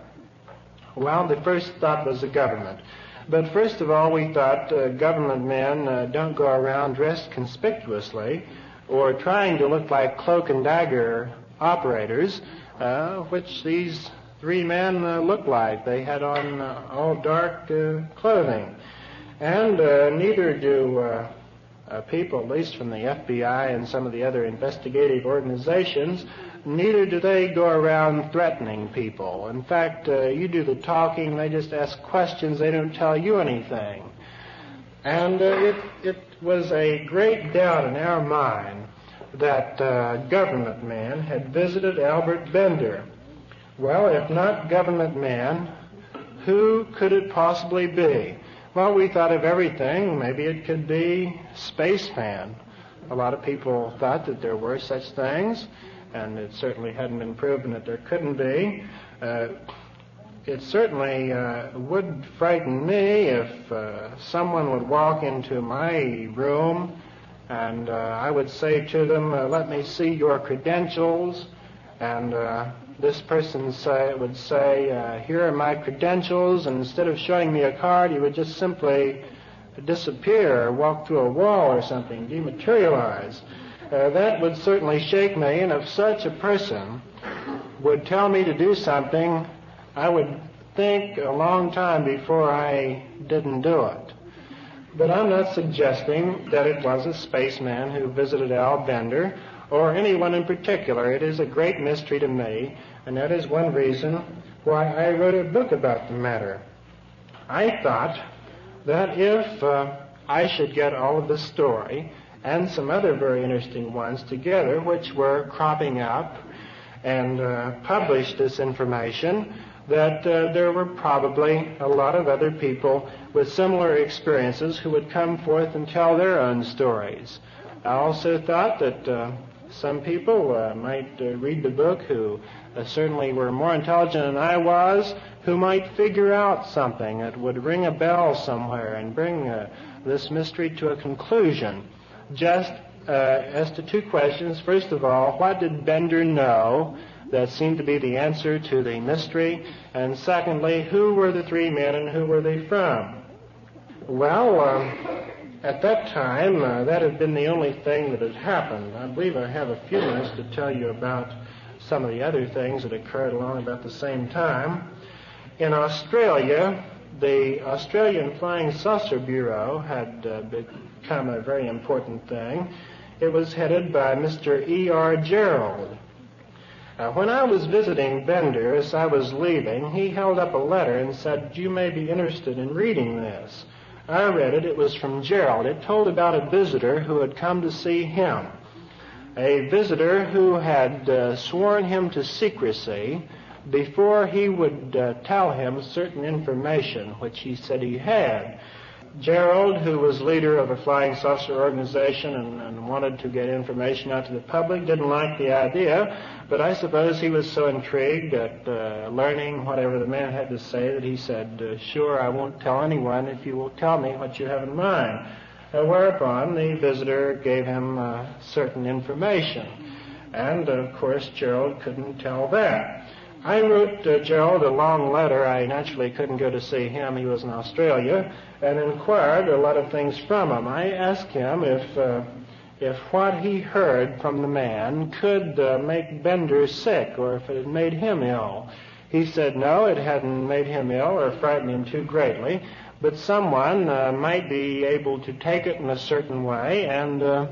Well, the first thought was the government. But first of all, we thought uh, government men uh, don't go around dressed conspicuously or trying to look like cloak and dagger operators, uh, which these three men uh, looked like. They had on uh, all dark uh, clothing. And uh, neither do uh, uh, people, at least from the F B I and some of the other investigative organizations, neither do they go around threatening people. In fact, uh, you do the talking, they just ask questions, they don't tell you anything. And uh, it, it was a great doubt in our mind that uh, government men had visited Albert Bender. Well, if not government men, who could it possibly be? Well, we thought of everything. Maybe it could be spaceman. A lot of people thought that there were such things, and it certainly hadn't been proven that there couldn't be. Uh, it certainly uh, would frighten me if uh, someone would walk into my room and uh, I would say to them, uh, let me see your credentials, and uh, this person say, would say, uh, here are my credentials, and instead of showing me a card, he would just simply disappear or walk through a wall or something, dematerialize. Uh, that would certainly shake me, and if such a person would tell me to do something, I would think a long time before I didn't do it. But I'm not suggesting that it was a spaceman who visited Al Bender, or anyone in particular. It is a great mystery to me, and that is one reason why I wrote a book about the matter. I thought that if uh, I should get all of the story, and some other very interesting ones together, which were cropping up and uh, published this information, that uh, there were probably a lot of other people with similar experiences who would come forth and tell their own stories. I also thought that uh, some people uh, might uh, read the book who uh, certainly were more intelligent than I was, who might figure out something that would ring a bell somewhere and bring uh, this mystery to a conclusion. Just uh, as to two questions, first of all, what did Bender know that seemed to be the answer to the mystery? And secondly, who were the three men and who were they from? Well, um, at that time, uh, that had been the only thing that had happened. I believe I have a few minutes to tell you about some of the other things that occurred along about the same time. In Australia, the Australian Flying Saucer Bureau had uh, become a very important thing. It was headed by Mister E. R. Jarrold. Uh, when I was visiting Bender, as I was leaving, he held up a letter and said, "You may be interested in reading this." I read it. It was from Jarrold. It told about a visitor who had come to see him, a visitor who had uh, sworn him to secrecy before he would uh, tell him certain information which he said he had. Jarrold, who was leader of a flying saucer organization and, and wanted to get information out to the public, didn't like the idea, but I suppose he was so intrigued at uh, learning whatever the man had to say that he said, uh, "Sure, I won't tell anyone if you will tell me what you have in mind." Uh, whereupon the visitor gave him uh, certain information, and of course Jarrold couldn't tell that. I wrote uh, Jarrold a long letter. I naturally couldn't go to see him. He was in Australia, and inquired a lot of things from him. I asked him if uh, if what he heard from the man could uh, make Bender sick or if it had made him ill. He said no, it hadn't made him ill or frightened him too greatly, but someone uh, might be able to take it in a certain way and uh,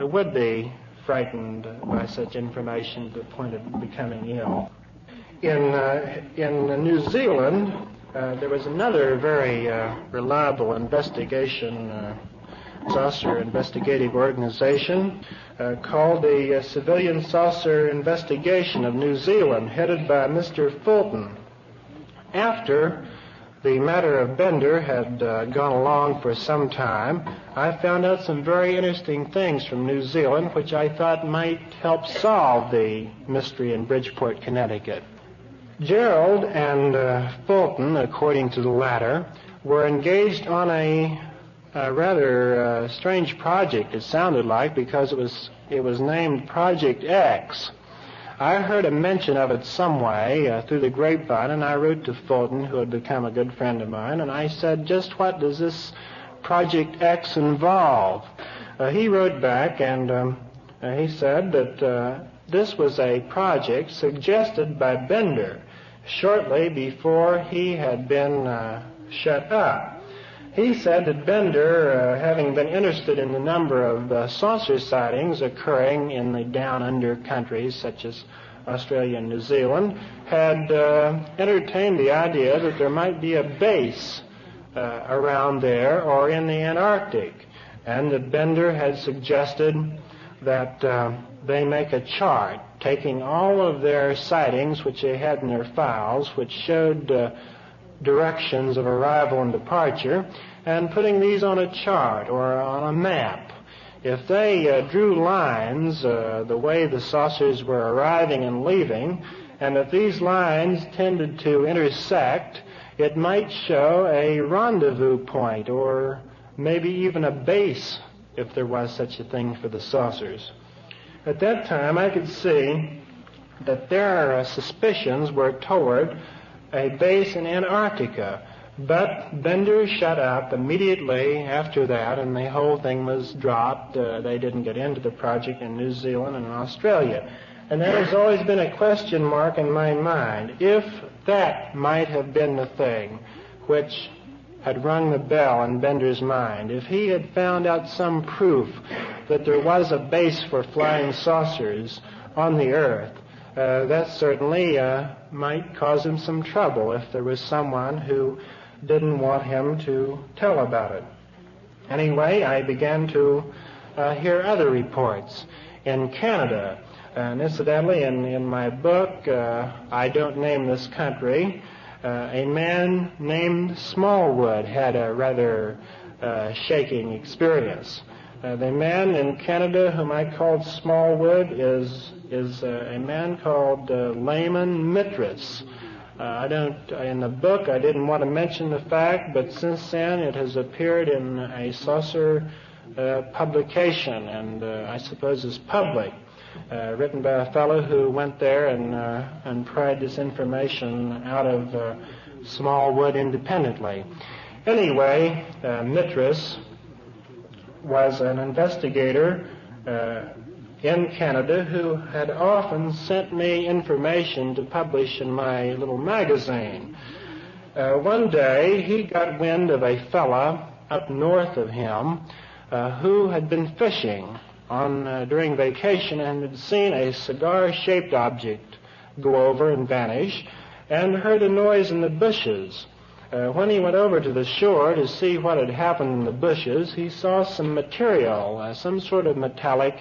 would be frightened by such information to the point of becoming ill. In, uh, in New Zealand, uh, there was another very uh, reliable investigation, uh, saucer investigative organization uh, called the uh, Civilian Saucer Investigation of New Zealand, headed by Mister Fulton. After the matter of Bender had uh, gone along for some time, I found out some very interesting things from New Zealand which I thought might help solve the mystery in Bridgeport, Connecticut. Jarrold and uh, Fulton, according to the latter, were engaged on a, a rather uh, strange project, it sounded like, because it was, it was named Project X. I heard a mention of it some way uh, through the grapevine, and I wrote to Fulton, who had become a good friend of mine, and I said, "Just what does this Project X involve?" Uh, he wrote back, and um, uh, he said that uh, this was a project suggested by Bender shortly before he had been uh, shut up. He said that Bender, uh, having been interested in the number of uh, saucer sightings occurring in the down-under countries such as Australia and New Zealand, had uh, entertained the idea that there might be a base uh, around there or in the Antarctic, and that Bender had suggested that uh, they make a chart taking all of their sightings which they had in their files, which showed uh, directions of arrival and departure, and putting these on a chart or on a map. If they uh, drew lines uh, the way the saucers were arriving and leaving, and if these lines tended to intersect, it might show a rendezvous point or maybe even a base, if there was such a thing for the saucers. At that time, I could see that their uh, suspicions were toward a base in Antarctica, but Bender shut up immediately after that, and the whole thing was dropped. Uh, they didn't get into the project in New Zealand and Australia. And that has always been a question mark in my mind, if that might have been the thing which had rung the bell in Bender's mind. If he had found out some proof that there was a base for flying saucers on the Earth, Uh, that certainly uh, might cause him some trouble if there was someone who didn't want him to tell about it. Anyway, I began to uh, hear other reports in Canada. And incidentally, in, in my book, uh, I don't name this country, uh, a man named Smallwood had a rather uh, shaking experience. Uh, the man in Canada whom I called Smallwood is is uh, a man called uh, Layman Mitres. Uh, I don't, in the book, I didn't want to mention the fact, but since then it has appeared in a saucer uh, publication, and uh, I suppose is public, uh, written by a fellow who went there and uh, and pried this information out of uh, Smallwood independently. Anyway, uh, Mitres was an investigator uh, in Canada who had often sent me information to publish in my little magazine. Uh, one day he got wind of a fella up north of him uh, who had been fishing on uh, during vacation and had seen a cigar-shaped object go over and vanish and heard a noise in the bushes. Uh, when he went over to the shore to see what had happened in the bushes, he saw some material, uh, some sort of metallic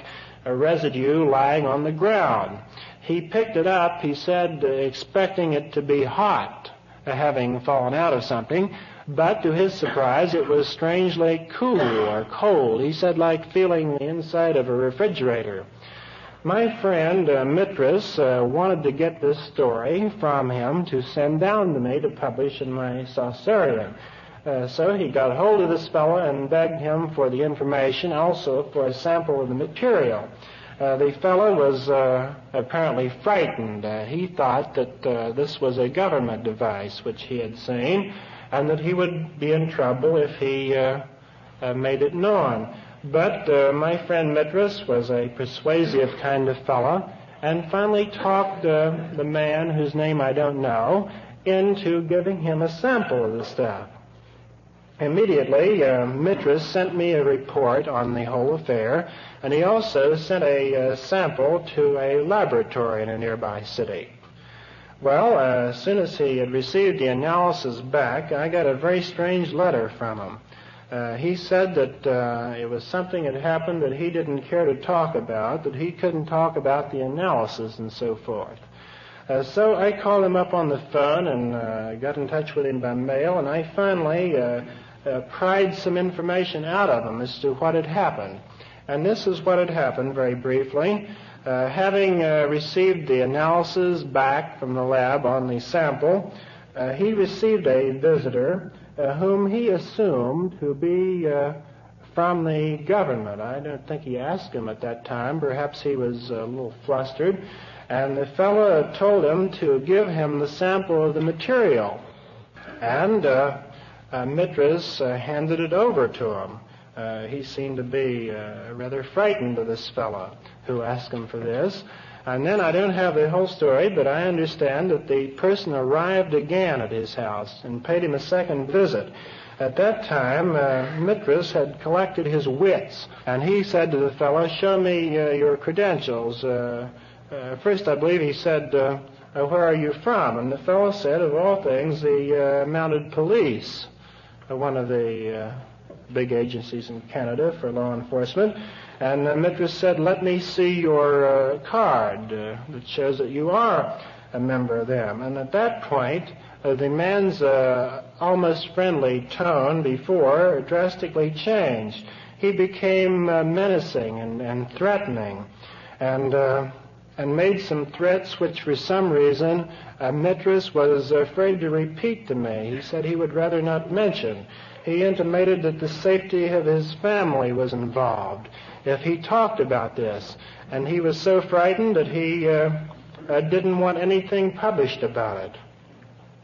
uh, residue lying on the ground. He picked it up, he said, uh, expecting it to be hot, uh, having fallen out of something, but to his surprise it was strangely cool or cold. He said, like feeling the inside of a refrigerator. My friend, uh, Mitres, uh, wanted to get this story from him to send down to me to publish in my Saucerian. Uh, so he got hold of this fellow and begged him for the information, also for a sample of the material. Uh, the fellow was uh, apparently frightened. Uh, he thought that uh, this was a government device which he had seen, and that he would be in trouble if he uh, uh, made it known. But uh, my friend Mitres was a persuasive kind of fellow, and finally talked uh, the man, whose name I don't know, into giving him a sample of the stuff. Immediately, uh, Mitres sent me a report on the whole affair, and he also sent a uh, sample to a laboratory in a nearby city. Well, uh, as soon as he had received the analysis back, I got a very strange letter from him. Uh, he said that uh, it was something that happened that he didn't care to talk about, that he couldn't talk about the analysis and so forth. Uh, so I called him up on the phone and uh, got in touch with him by mail, and I finally uh, uh, pried some information out of him as to what had happened. And this is what had happened very briefly. Uh, having uh, received the analysis back from the lab on the sample, uh, he received a visitor Uh, whom he assumed to be uh, from the government. I don't think he asked him at that time. Perhaps he was a little flustered. And the fellow told him to give him the sample of the material. And uh, uh, Mitres uh, handed it over to him. Uh, he seemed to be uh, rather frightened of this fellow who asked him for this. And then I don't have the whole story, but I understand that the person arrived again at his house and paid him a second visit. At that time, uh, Mitres had collected his wits, and he said to the fellow, show me uh, your credentials. Uh, uh, first, I believe he said, uh, where are you from? And the fellow said, of all things, the uh, mounted police, uh, one of the uh, big agencies in Canada for law enforcement. And uh, Mitres said, let me see your uh, card uh, that shows that you are a member of them. And at that point, uh, the man's uh, almost friendly tone before drastically changed. He became uh, menacing and, and threatening and, uh, and made some threats which, for some reason, uh, Mitres was afraid to repeat to me. He said he would rather not mention. He intimated that the safety of his family was involved if he talked about this, and he was so frightened that he uh, uh, didn't want anything published about it.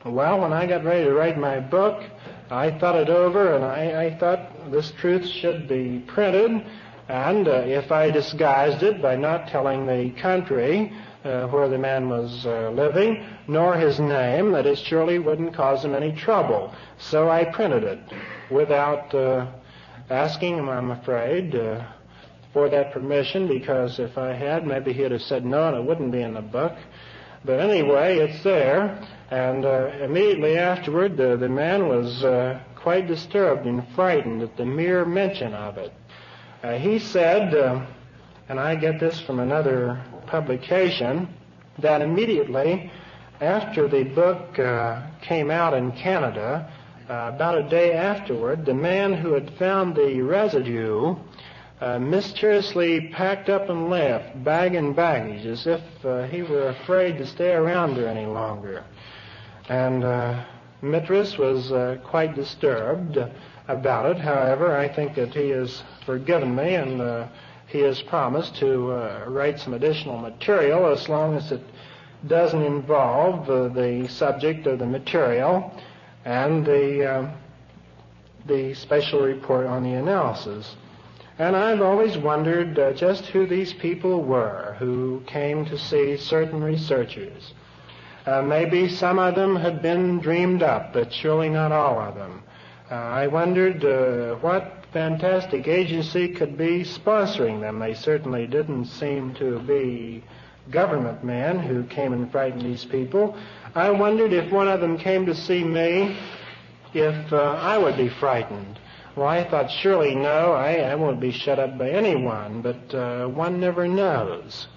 Well, when I got ready to write my book, I thought it over, and I, I thought this truth should be printed, and uh, if I disguised it by not telling the country uh, where the man was uh, living, nor his name, that it surely wouldn't cause him any trouble. So I printed it without uh, asking him, I'm afraid, uh, for that permission, because if I had, maybe he'd have said no and it wouldn't be in the book. But anyway, it's there, and uh, immediately afterward, the, the man was uh, quite disturbed and frightened at the mere mention of it. Uh, he said, uh, and I get this from another publication, that immediately after the book uh, came out in Canada, uh, about a day afterward, the man who had found the residue uh, mysteriously packed up and left, bag and baggage, as if uh, he were afraid to stay around there any longer. And uh, Mitres was uh, quite disturbed about it. However, I think that he has forgiven me, and uh, he has promised to uh, write some additional material as long as it doesn't involve uh, the subject of the material and the uh, the special report on the analysis. And I've always wondered uh, just who these people were who came to see certain researchers. Uh, maybe some of them had been dreamed up, but surely not all of them. Uh, I wondered uh, what fantastic agency could be sponsoring them. They certainly didn't seem to be government men who came and frightened these people. I wondered if one of them came to see me, if uh, I would be frightened. Well, I thought, surely no, I, I won't be shut up by anyone, but uh, one never knows.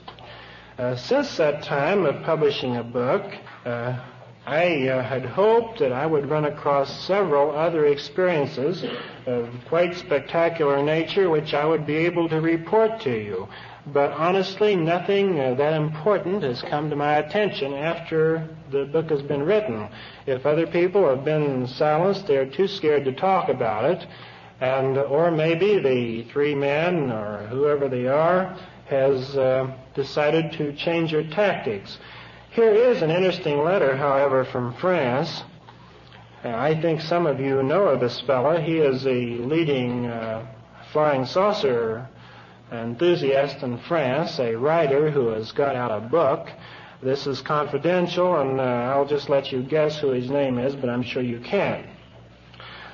Uh, since that time of publishing a book, uh, I uh, had hoped that I would run across several other experiences of quite spectacular nature which I would be able to report to you. But honestly, nothing uh, that important has come to my attention after the book has been written. If other people have been silenced, they're too scared to talk about it. And, or maybe the three men, or whoever they are, has uh, decided to change your tactics. Here is an interesting letter, however, from France. Uh, I think some of you know of this fellow. He is a leading uh, flying saucer enthusiast in France, a writer who has got out a book. This is confidential, and uh, I'll just let you guess who his name is, but I'm sure you can.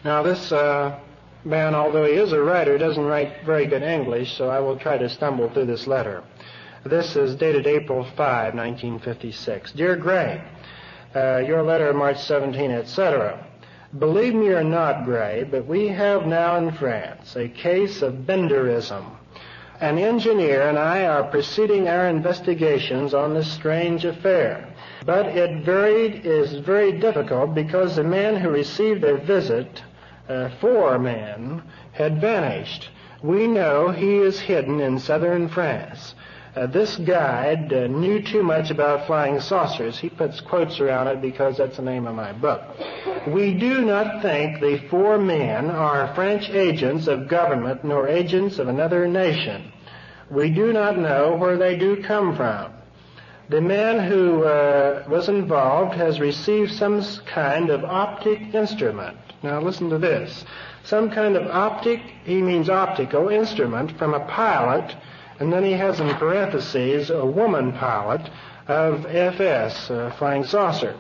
Now, this... Uh, Man, although he is a writer, doesn't write very good English, so I will try to stumble through this letter. This is dated April fifth, nineteen fifty-six. Dear Gray, uh, your letter March seventeenth, et cetera. Believe me or not, Gray, but we have now in France a case of Benderism. An engineer and I are proceeding our investigations on this strange affair. But it varied, is very difficult because the man who received a visit... Uh, four men had vanished. We know he is hidden in southern France. Uh, this guide uh, knew too much about flying saucers. He puts quotes around it because that's the name of my book. We do not think the four men are French agents of government nor agents of another nation. We do not know where they do come from. The man who uh, was involved has received some kind of optic instrument. Now listen to this. Some kind of optic, he means optical, instrument from a pilot, and then he has in parentheses a woman pilot of F S, uh, Flying Saucer.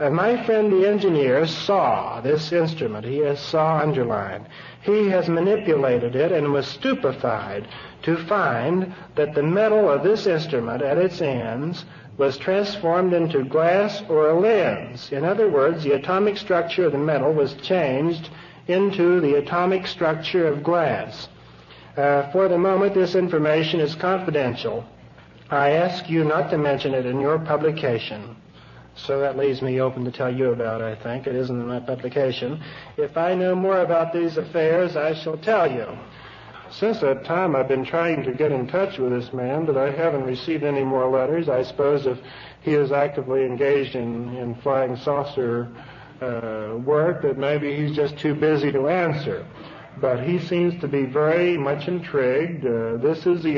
Uh, my friend the engineer saw this instrument. He has saw underlined. He has manipulated it and was stupefied to find that the metal of this instrument at its ends was transformed into glass or a lens. In other words, the atomic structure of the metal was changed into the atomic structure of glass. Uh, for the moment, this information is confidential. I ask you not to mention it in your publication. So that leaves me open to tell you about, I think. It isn't in my publication. If I know more about these affairs, I shall tell you. Since that time, I've been trying to get in touch with this man, but I haven't received any more letters. I suppose if he is actively engaged in, in flying saucer uh, work, that maybe he's just too busy to answer. But he seems to be very much intrigued. Uh, this is the,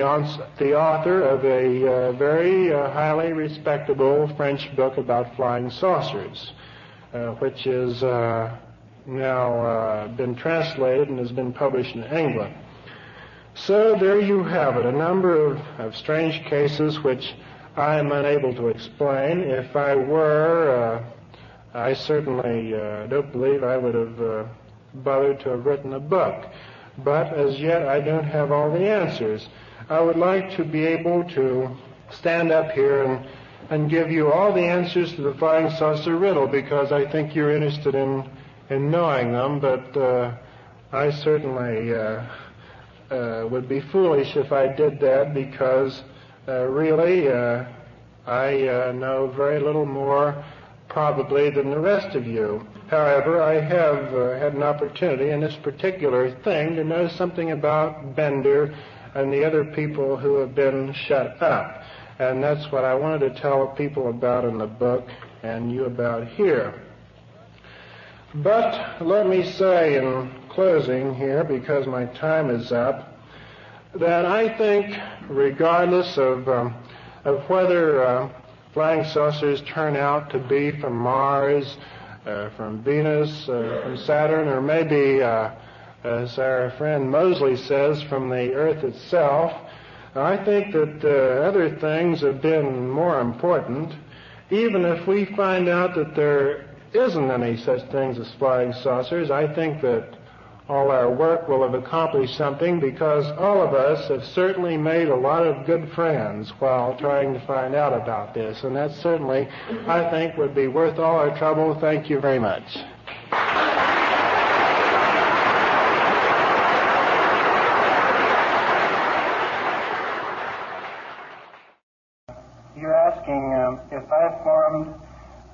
the author of a uh, very uh, highly respectable French book about flying saucers, uh, which is uh, now uh, been translated and has been published in England. So there you have it, a number of, of strange cases which I am unable to explain. If I were, uh, I certainly uh, don't believe I would have uh, bothered to have written a book. But as yet, I don't have all the answers. I would like to be able to stand up here and, and give you all the answers to the flying saucer riddle, because I think you're interested in, in knowing them, but uh, I certainly... Uh, uh, would be foolish if I did that, because uh, really uh, I uh, know very little more probably than the rest of you. However, I have uh, had an opportunity in this particular thing to know something about Bender and the other people who have been shut up. And that's what I wanted to tell people about in the book and you about here. But let me say in closing here, because my time is up, that I think regardless of, um, of whether uh, flying saucers turn out to be from Mars, Uh, from Venus, uh, from Saturn, or maybe, uh, as our friend Mosley says, from the Earth itself. I think that uh, other things have been more important. Even if we find out that there isn't any such things as flying saucers, I think that all our work will have accomplished something, because all of us have certainly made a lot of good friends while trying to find out about this. And that certainly, I think, would be worth all our trouble. Thank you very much. You're asking um, if I formed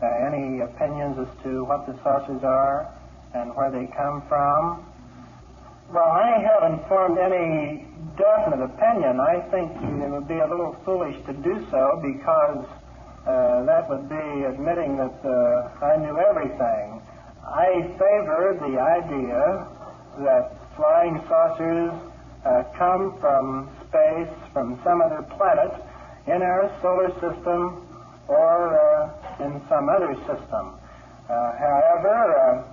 uh, any opinions as to what the saucers are and where they come from. Well, I haven't formed any definite opinion. I think it would be a little foolish to do so, because uh, that would be admitting that uh, I knew everything. I favor the idea that flying saucers uh, come from space, from some other planet in our solar system or uh, in some other system. Uh, however, uh,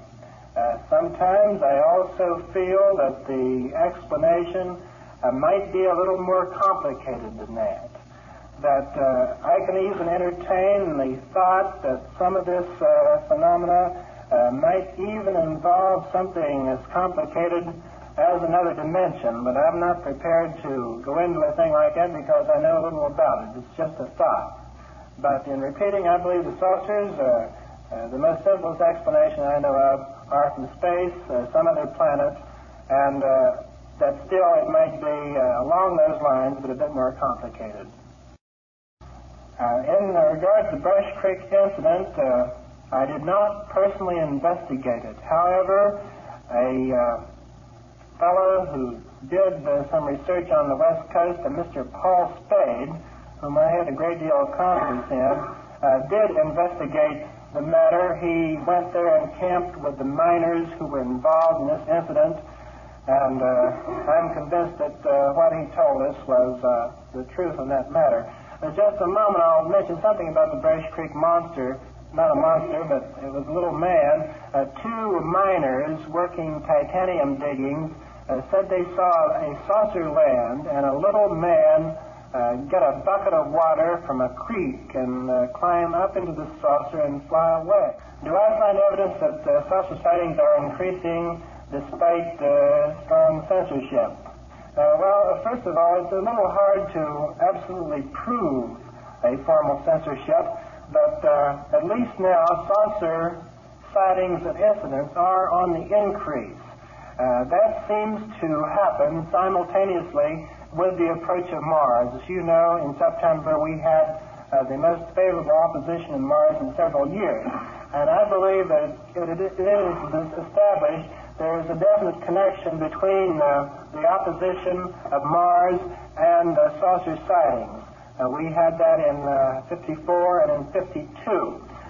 Uh, sometimes I also feel that the explanation uh, might be a little more complicated than that. That uh, I can even entertain the thought that some of this uh, phenomena uh, might even involve something as complicated as another dimension, but I'm not prepared to go into a thing like that because I know a little about it. It's just a thought. But in repeating, I believe the saucers are uh, the most simplest explanation I know of. Are from space, uh, some other planet, and uh, that still it might be uh, along those lines, but a bit more complicated. Uh, in regard to the Brush Creek incident, uh, I did not personally investigate it. However, a uh, fellow who did uh, some research on the West Coast, a Mister Paul Spade, whom I had a great deal of confidence in, uh, did investigate the matter. He went there and camped with the miners who were involved in this incident, and uh, I'm convinced that uh, what he told us was uh, the truth in that matter. In just a moment, I'll mention something about the Brush Creek monster. Not a monster, but it was a little man. Uh, two miners working titanium diggings uh, said they saw a saucer land and a little man Uh, get a bucket of water from a creek and uh, climb up into the saucer and fly away. Do I find evidence that uh, saucer sightings are increasing despite uh, strong censorship? Uh, well, first of all, it's a little hard to absolutely prove a formal censorship, but uh, at least now saucer sightings and incidents are on the increase. Uh, that seems to happen simultaneously with the approach of Mars. As you know, in September we had uh, the most favorable opposition in Mars in several years. And I believe that it, it is established there is a definite connection between uh, the opposition of Mars and uh, saucer sightings. Uh, we had that in uh, fifty-four and in fifty-two.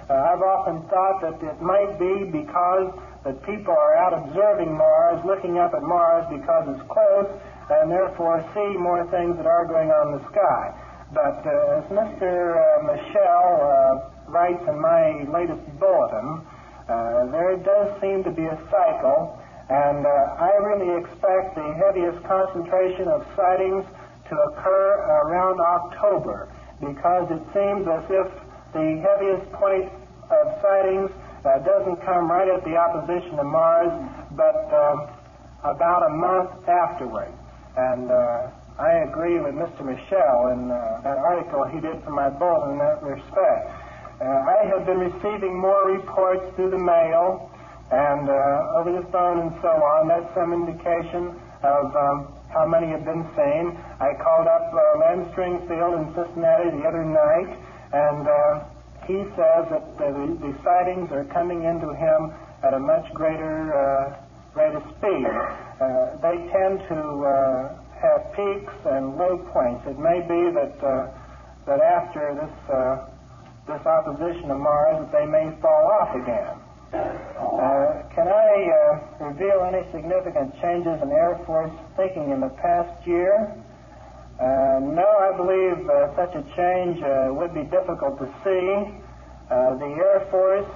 Uh, I've often thought that it might be because that people are out observing Mars, looking up at Mars because it's close, and therefore see more things that are going on in the sky. But uh, as Mister Uh, Michelle uh, writes in my latest bulletin, uh, there does seem to be a cycle, and uh, I really expect the heaviest concentration of sightings to occur around October, because it seems as if the heaviest point of sightings uh, doesn't come right at the opposition to Mars, but uh, about a month afterwards. And uh, I agree with Mister Michelle in uh, that article he did for my bulletin in that respect. Uh, I have been receiving more reports through the mail and uh, over the phone and so on. That's some indication of um, how many had been sane. I called up uh, Len Stringfield in Cincinnati the other night, and uh, he says that uh, the, the sightings are coming into him at a much greater uh, rate of speed. Uh, they tend to uh, have peaks and low points. It may be that uh, that after this uh, this opposition of Mars, that they may fall off again. Uh, can I uh, reveal any significant changes in Air Force thinking in the past year? Uh, no, I believe uh, such a change uh, would be difficult to see. Uh, the Air Force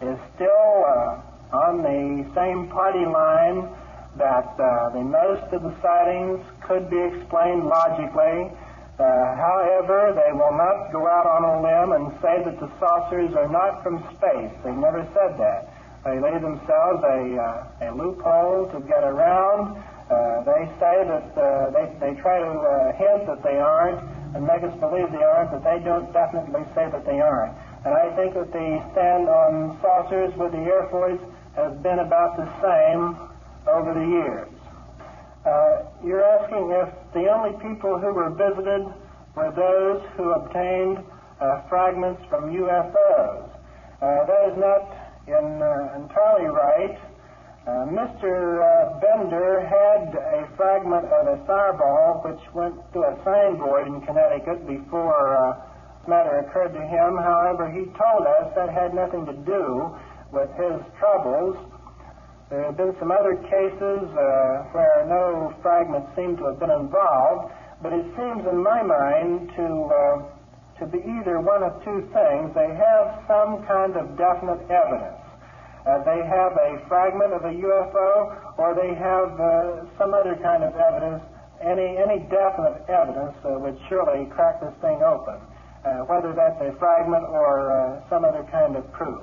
is still uh, on the same party line that uh, the most of the sightings could be explained logically. Uh, however, they will not go out on a limb and say that the saucers are not from space. They've never said that. They leave themselves a, uh, a loophole to get around. Uh, they say that uh, they, they try to uh, hint that they aren't and make us believe they aren't, but they don't definitely say that they aren't. And I think that the stand on saucers with the Air Force has been about the same over the years. Uh, you're asking if the only people who were visited were those who obtained uh, fragments from U F Os. Uh, that is not in, uh, entirely right. Uh, Mister Uh, Bender had a fragment of a fireball which went through a signboard in Connecticut before uh, this matter occurred to him. However, he told us that had nothing to do with his troubles. There have been some other cases uh, where no fragments seem to have been involved, but it seems in my mind to uh, to be either one of two things. They have some kind of definite evidence. Uh, they have a fragment of a U F O, or they have uh, some other kind of evidence. Any any definite evidence uh, would surely crack this thing open, uh, whether that's a fragment or uh, some other kind of proof.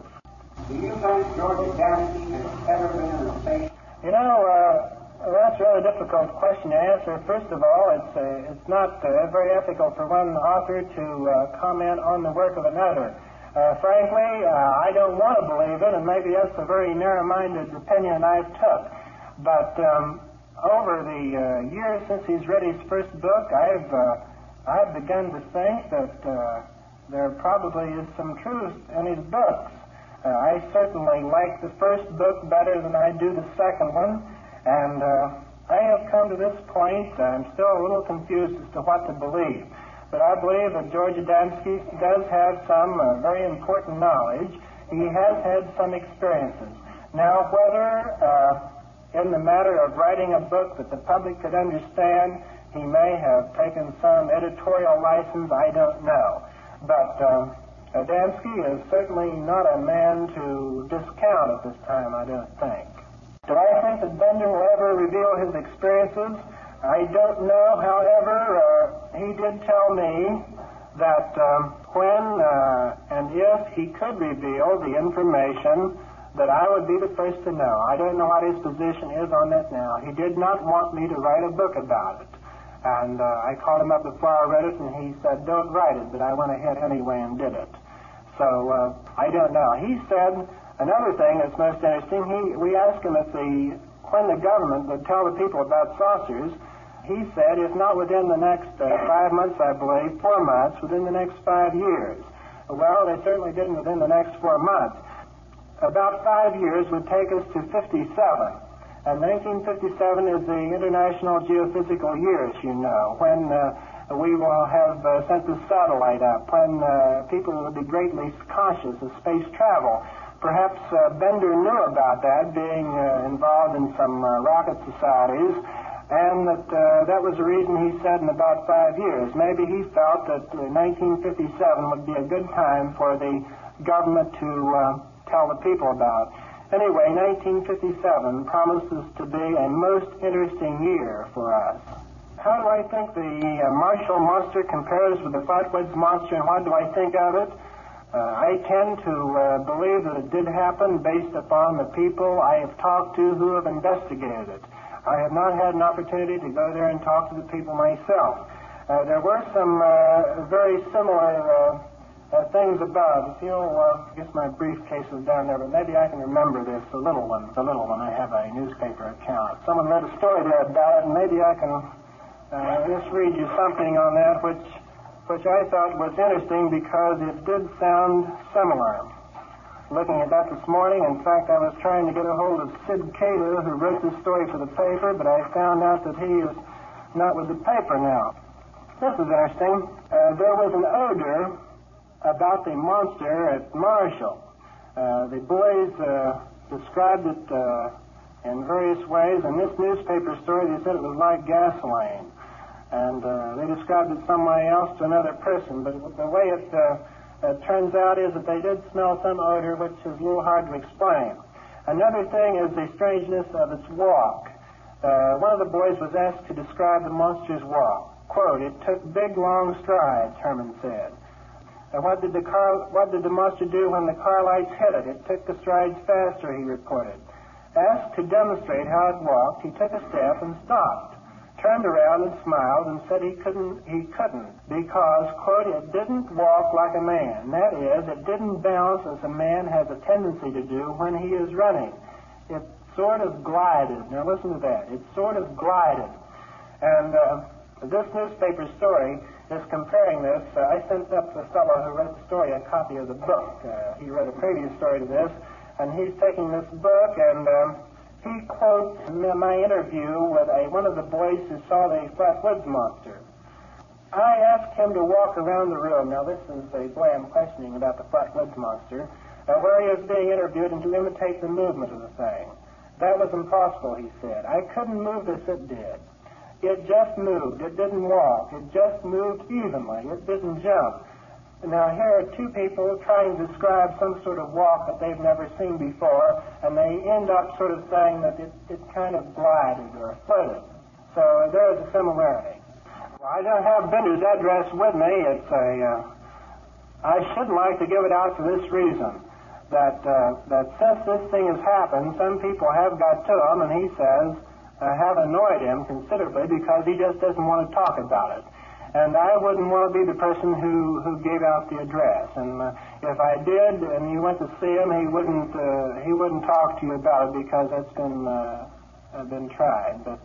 Do you think George Adamski has ever been in space? You know, uh, that's a really difficult question to answer. First of all, it's uh, it's not uh, very ethical for one author to uh, comment on the work of another. Uh, frankly, uh, I don't want to believe it, and maybe that's a very narrow-minded opinion I took. But um, over the uh, years since he's read his first book, I've uh, I've begun to think that uh, there probably is some truth in his books. Uh, I certainly like the first book better than I do the second one, and uh, I have come to this point. I'm still a little confused as to what to believe, but I believe that George Adamski does have some uh, very important knowledge. He has had some experiences. Now, whether uh, in the matter of writing a book that the public could understand, he may have taken some editorial license, I don't know, but... Um, Adamski is certainly not a man to discount at this time, I don't think. Do I think that Bender will ever reveal his experiences? I don't know. However, uh, he did tell me that um, when uh, and if he could reveal the information, that I would be the first to know. I don't know what his position is on that now. He did not want me to write a book about it. And uh, I called him up before I read it, and he said, don't write it, but I went ahead anyway and did it. So uh, I don't know. He said, another thing that's most interesting, he, we asked him if the, when the government would tell the people about saucers, he said, if not within the next uh, five months, I believe, four months, within the next five years. Well, they certainly didn't within the next four months. About five years would take us to fifty-seven. And nineteen fifty-seven is the International Geophysical Year, as you know, when uh, we will have uh, sent the satellite up, when uh, people will be greatly conscious of space travel. Perhaps uh, Bender knew about that, being uh, involved in some uh, rocket societies, and that uh, that was the reason he said in about five years. Maybe he felt that uh, nineteen fifty-seven would be a good time for the government to uh, tell the people about. Anyway, nineteen fifty-seven promises to be a most interesting year for us. How do I think the uh, Marshall monster compares with the Flatwoods monster, and why do I think of it? Uh, I tend to uh, believe that it did happen based upon the people I have talked to who have investigated it. I have not had an opportunity to go there and talk to the people myself. Uh, there were some uh, very similar uh, uh, things above. If you'll uh, guess my briefcase is down there, but maybe I can remember this. The little one, the little one. I have a newspaper account. Someone read a story there about it, and maybe I can uh, just read you something on that, which which I thought was interesting because it did sound similar. Looking at that this morning, in fact, I was trying to get a hold of Sid Cater, who wrote this story for the paper, but I found out that he is not with the paper now. This is interesting. Uh, there was an odor about the monster at Marshall. Uh, the boys uh, described it uh, in various ways. In this newspaper story, they said it was like gasoline. And uh, they described it some way else to another person. But the way it uh, uh, turns out is that they did smell some odor, which is a little hard to explain. Another thing is the strangeness of its walk. Uh, one of the boys was asked to describe the monster's walk. Quote, "It took big, long strides," Herman said. Uh, what did the car, what did the monster do when the car lights hit it? "It took the strides faster," he reported. Asked to demonstrate how it walked, he took a step and stopped. Turned around and smiled and said he couldn't, he couldn't because, quote, "it didn't walk like a man. That is, it didn't bounce as a man has a tendency to do when he is running. It sort of glided." Now listen to that. It sort of glided. And uh, this newspaper story is comparing this. Uh, I sent up the fellow who wrote the story a copy of the book. Uh, he wrote a previous story to this, and he's taking this book and... Um, He quotes my interview with a, one of the boys who saw the Flatwoods monster. I asked him to walk around the room. Now, this is the boy I'm questioning about the Flatwoods monster, uh, where he was being interviewed, and to imitate the movement of the thing. That was impossible, he said. I couldn't move this, it did. It just moved. It didn't walk. It just moved evenly. It didn't jump. Now, here are two people trying to describe some sort of walk that they've never seen before, and they end up sort of saying that it, it kind of glided or floated. So there is a similarity. Well, I don't have Bender's address with me. It's a, uh, I should like to give it out for this reason, that, uh, that since this thing has happened, some people have got to him, and he says, uh, have annoyed him considerably because he just doesn't want to talk about it. And I wouldn't want to be the person who, who gave out the address. And uh, if I did, and you went to see him, he wouldn't uh, he wouldn't talk to you about it because that's been uh, been tried. But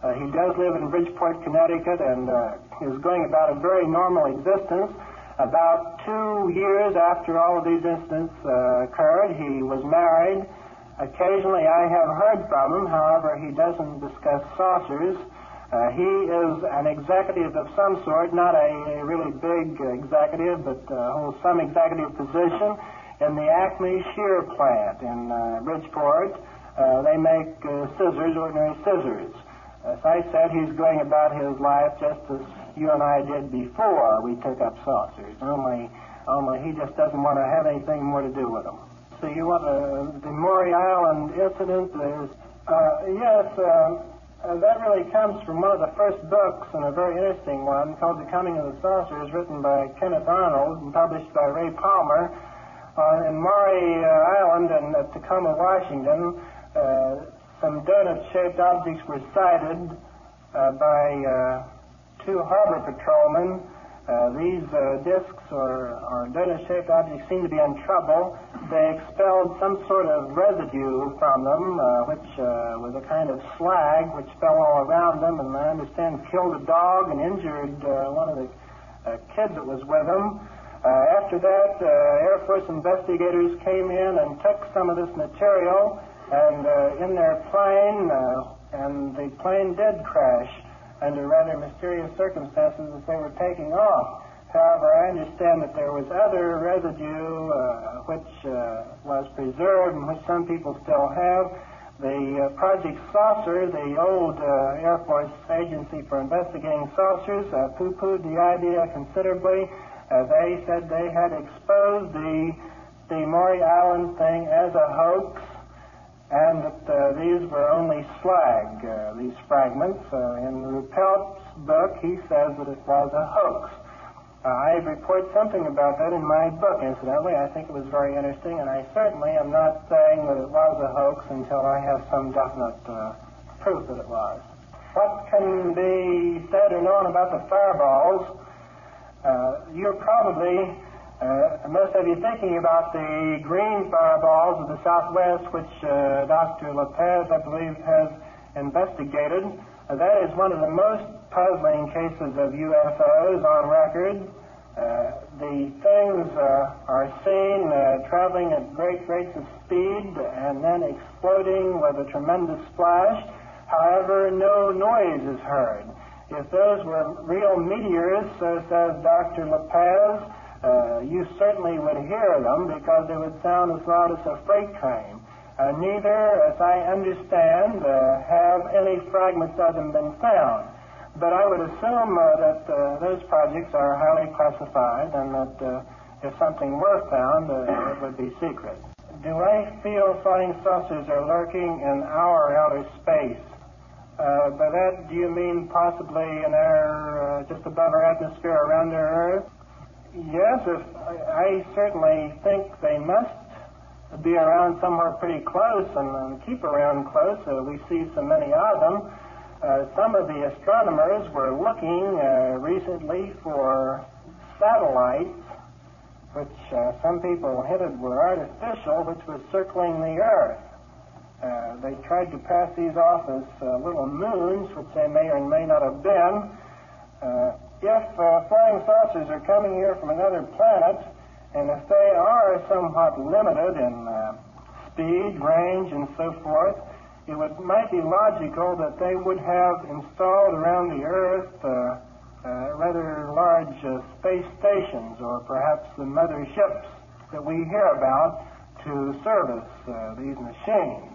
uh, he does live in Bridgeport, Connecticut, and uh, is going about a very normal existence. About two years after all of these incidents uh, occurred, he was married. Occasionally, I have heard from him. However, he doesn't discuss saucers. Uh, he is an executive of some sort, not a, a really big executive, but uh, holds some executive position in the Acme Shear Plant in uh, Bridgeport. Uh, they make uh, scissors, ordinary scissors. As I said, he's going about his life just as you and I did before we took up saucers, only, only he just doesn't want to have anything more to do with them. So you want uh, the Maury Island incident is, uh, yes, uh, Uh, that really comes from one of the first books, and a very interesting one, called The Coming of the Saucers, written by Kenneth Arnold and published by Ray Palmer uh, in Maury uh, Island in uh, Tacoma, Washington. Uh, some donut-shaped objects were sighted uh, by uh, two harbor patrolmen. Uh, these uh, discs or, or donut-shaped objects seem to be in trouble. They expelled some sort of residue from them, uh, which uh, was a kind of slag which fell all around them, and I understand killed a dog and injured uh, one of the uh, kids that was with them. Uh, after that, uh, Air Force investigators came in and took some of this material and uh, in their plane, uh, and the plane did crash under rather mysterious circumstances as they were taking off. However, I understand that there was other residue uh, which uh, was preserved and which some people still have. The uh, Project Saucer, the old uh, Air Force agency for investigating saucers, uh, poo-pooed the idea considerably. Uh, they said they had exposed the, the Maury Island thing as a hoax, and that uh, these were only slag, uh, these fragments. Uh, in Ruppelt's book, he says that it was a hoax. Uh, I report something about that in my book, incidentally. I think it was very interesting, and I certainly am not saying that it was a hoax until I have some definite uh, proof that it was. What can be said or known about the fireballs? Uh, you're probably Uh, most of you thinking about the green fireballs of the Southwest, which uh, Doctor Lopez, I believe, has investigated. Uh, that is one of the most puzzling cases of U F Os on record. Uh, the things uh, are seen uh, traveling at great rates of speed and then exploding with a tremendous splash. However, no noise is heard. If those were real meteors, so says Doctor Lopez, Uh, you certainly would hear them because they would sound as loud as a freight train. Uh, neither, as I understand, uh, have any fragments of them been found. But I would assume uh, that uh, those projects are highly classified and that uh, if something were found, uh, it would be secret. Do I feel flying saucers are lurking in our outer space? Uh, by that, do you mean possibly in our, uh, just above our atmosphere around our Earth? Yes, if, I certainly think they must be around somewhere pretty close and, and keep around close. Uh, we see so many of them. Uh, some of the astronomers were looking uh, recently for satellites, which uh, some people hinted were artificial, which was circling the Earth. Uh, they tried to pass these off as uh, little moons, which they may or may not have been. Uh, If uh, flying saucers are coming here from another planet, and if they are somewhat limited in uh, speed, range, and so forth, it would, might be logical that they would have installed around the Earth uh, uh, rather large uh, space stations, or perhaps the motherships that we hear about, to service uh, these machines.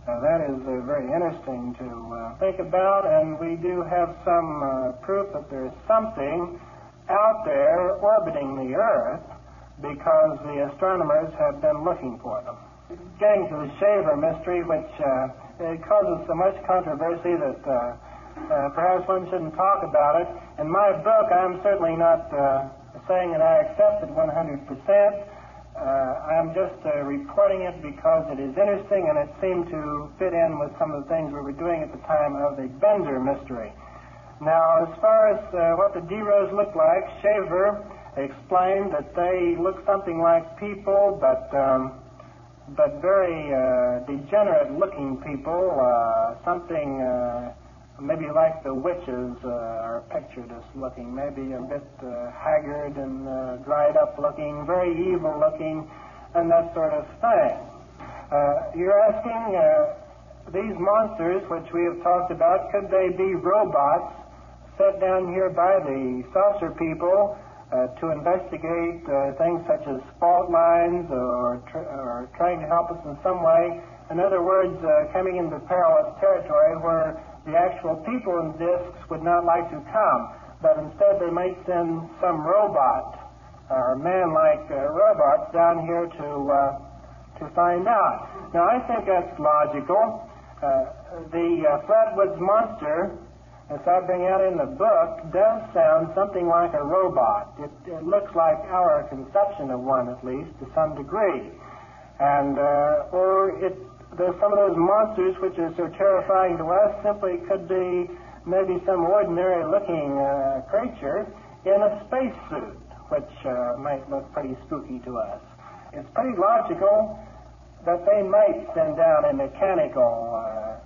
Uh, that is uh, very interesting to uh, think about, and we do have some uh, proof that there's something out there orbiting the Earth because the astronomers have been looking for them. Getting to the Shaver mystery, which uh, it causes so much controversy that uh, uh, perhaps one shouldn't talk about it. In my book, I'm certainly not uh, saying that I accept it one hundred percent. Uh, I'm just uh, reporting it because it is interesting and it seemed to fit in with some of the things we were doing at the time of the Bender mystery. Now, as far as uh, what the D-Rows look like, Shaver explained that they look something like people, but um, but very uh, degenerate-looking people, uh, something uh, maybe like the witches uh, are pictured as looking, maybe a bit uh, haggard and uh, dried up looking, very evil looking, and that sort of thing. Uh, you're asking, uh, these monsters which we have talked about, could they be robots set down here by the saucer people uh, to investigate uh, things such as fault lines or, tr or trying to help us in some way? In other words, uh, coming into perilous territory where the actual people in discs would not like to come, but instead they might send some robot or man-like uh, robots down here to uh, to find out. Now, I think that's logical. Uh, the uh, Flatwoods monster, as I bring out in the book, does sound something like a robot. It, it looks like our conception of one, at least, to some degree. And, uh, or it... There's some of those monsters which are so terrifying to us simply could be maybe some ordinary-looking uh, creature in a spacesuit, which uh, might look pretty spooky to us. It's pretty logical that they might send down a mechanical uh,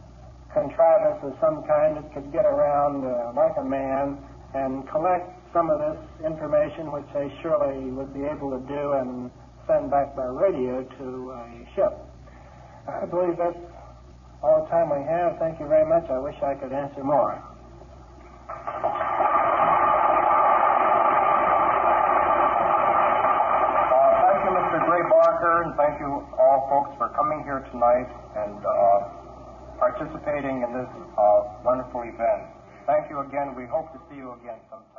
contrivance of some kind that could get around uh, like a man and collect some of this information, which they surely would be able to do and send back by radio to a ship. I believe that's all the time we have. Thank you very much. I wish I could answer more. Uh, thank you, Mister Gray Barker, and thank you all folks for coming here tonight and uh, participating in this uh, wonderful event. Thank you again. We hope to see you again sometime.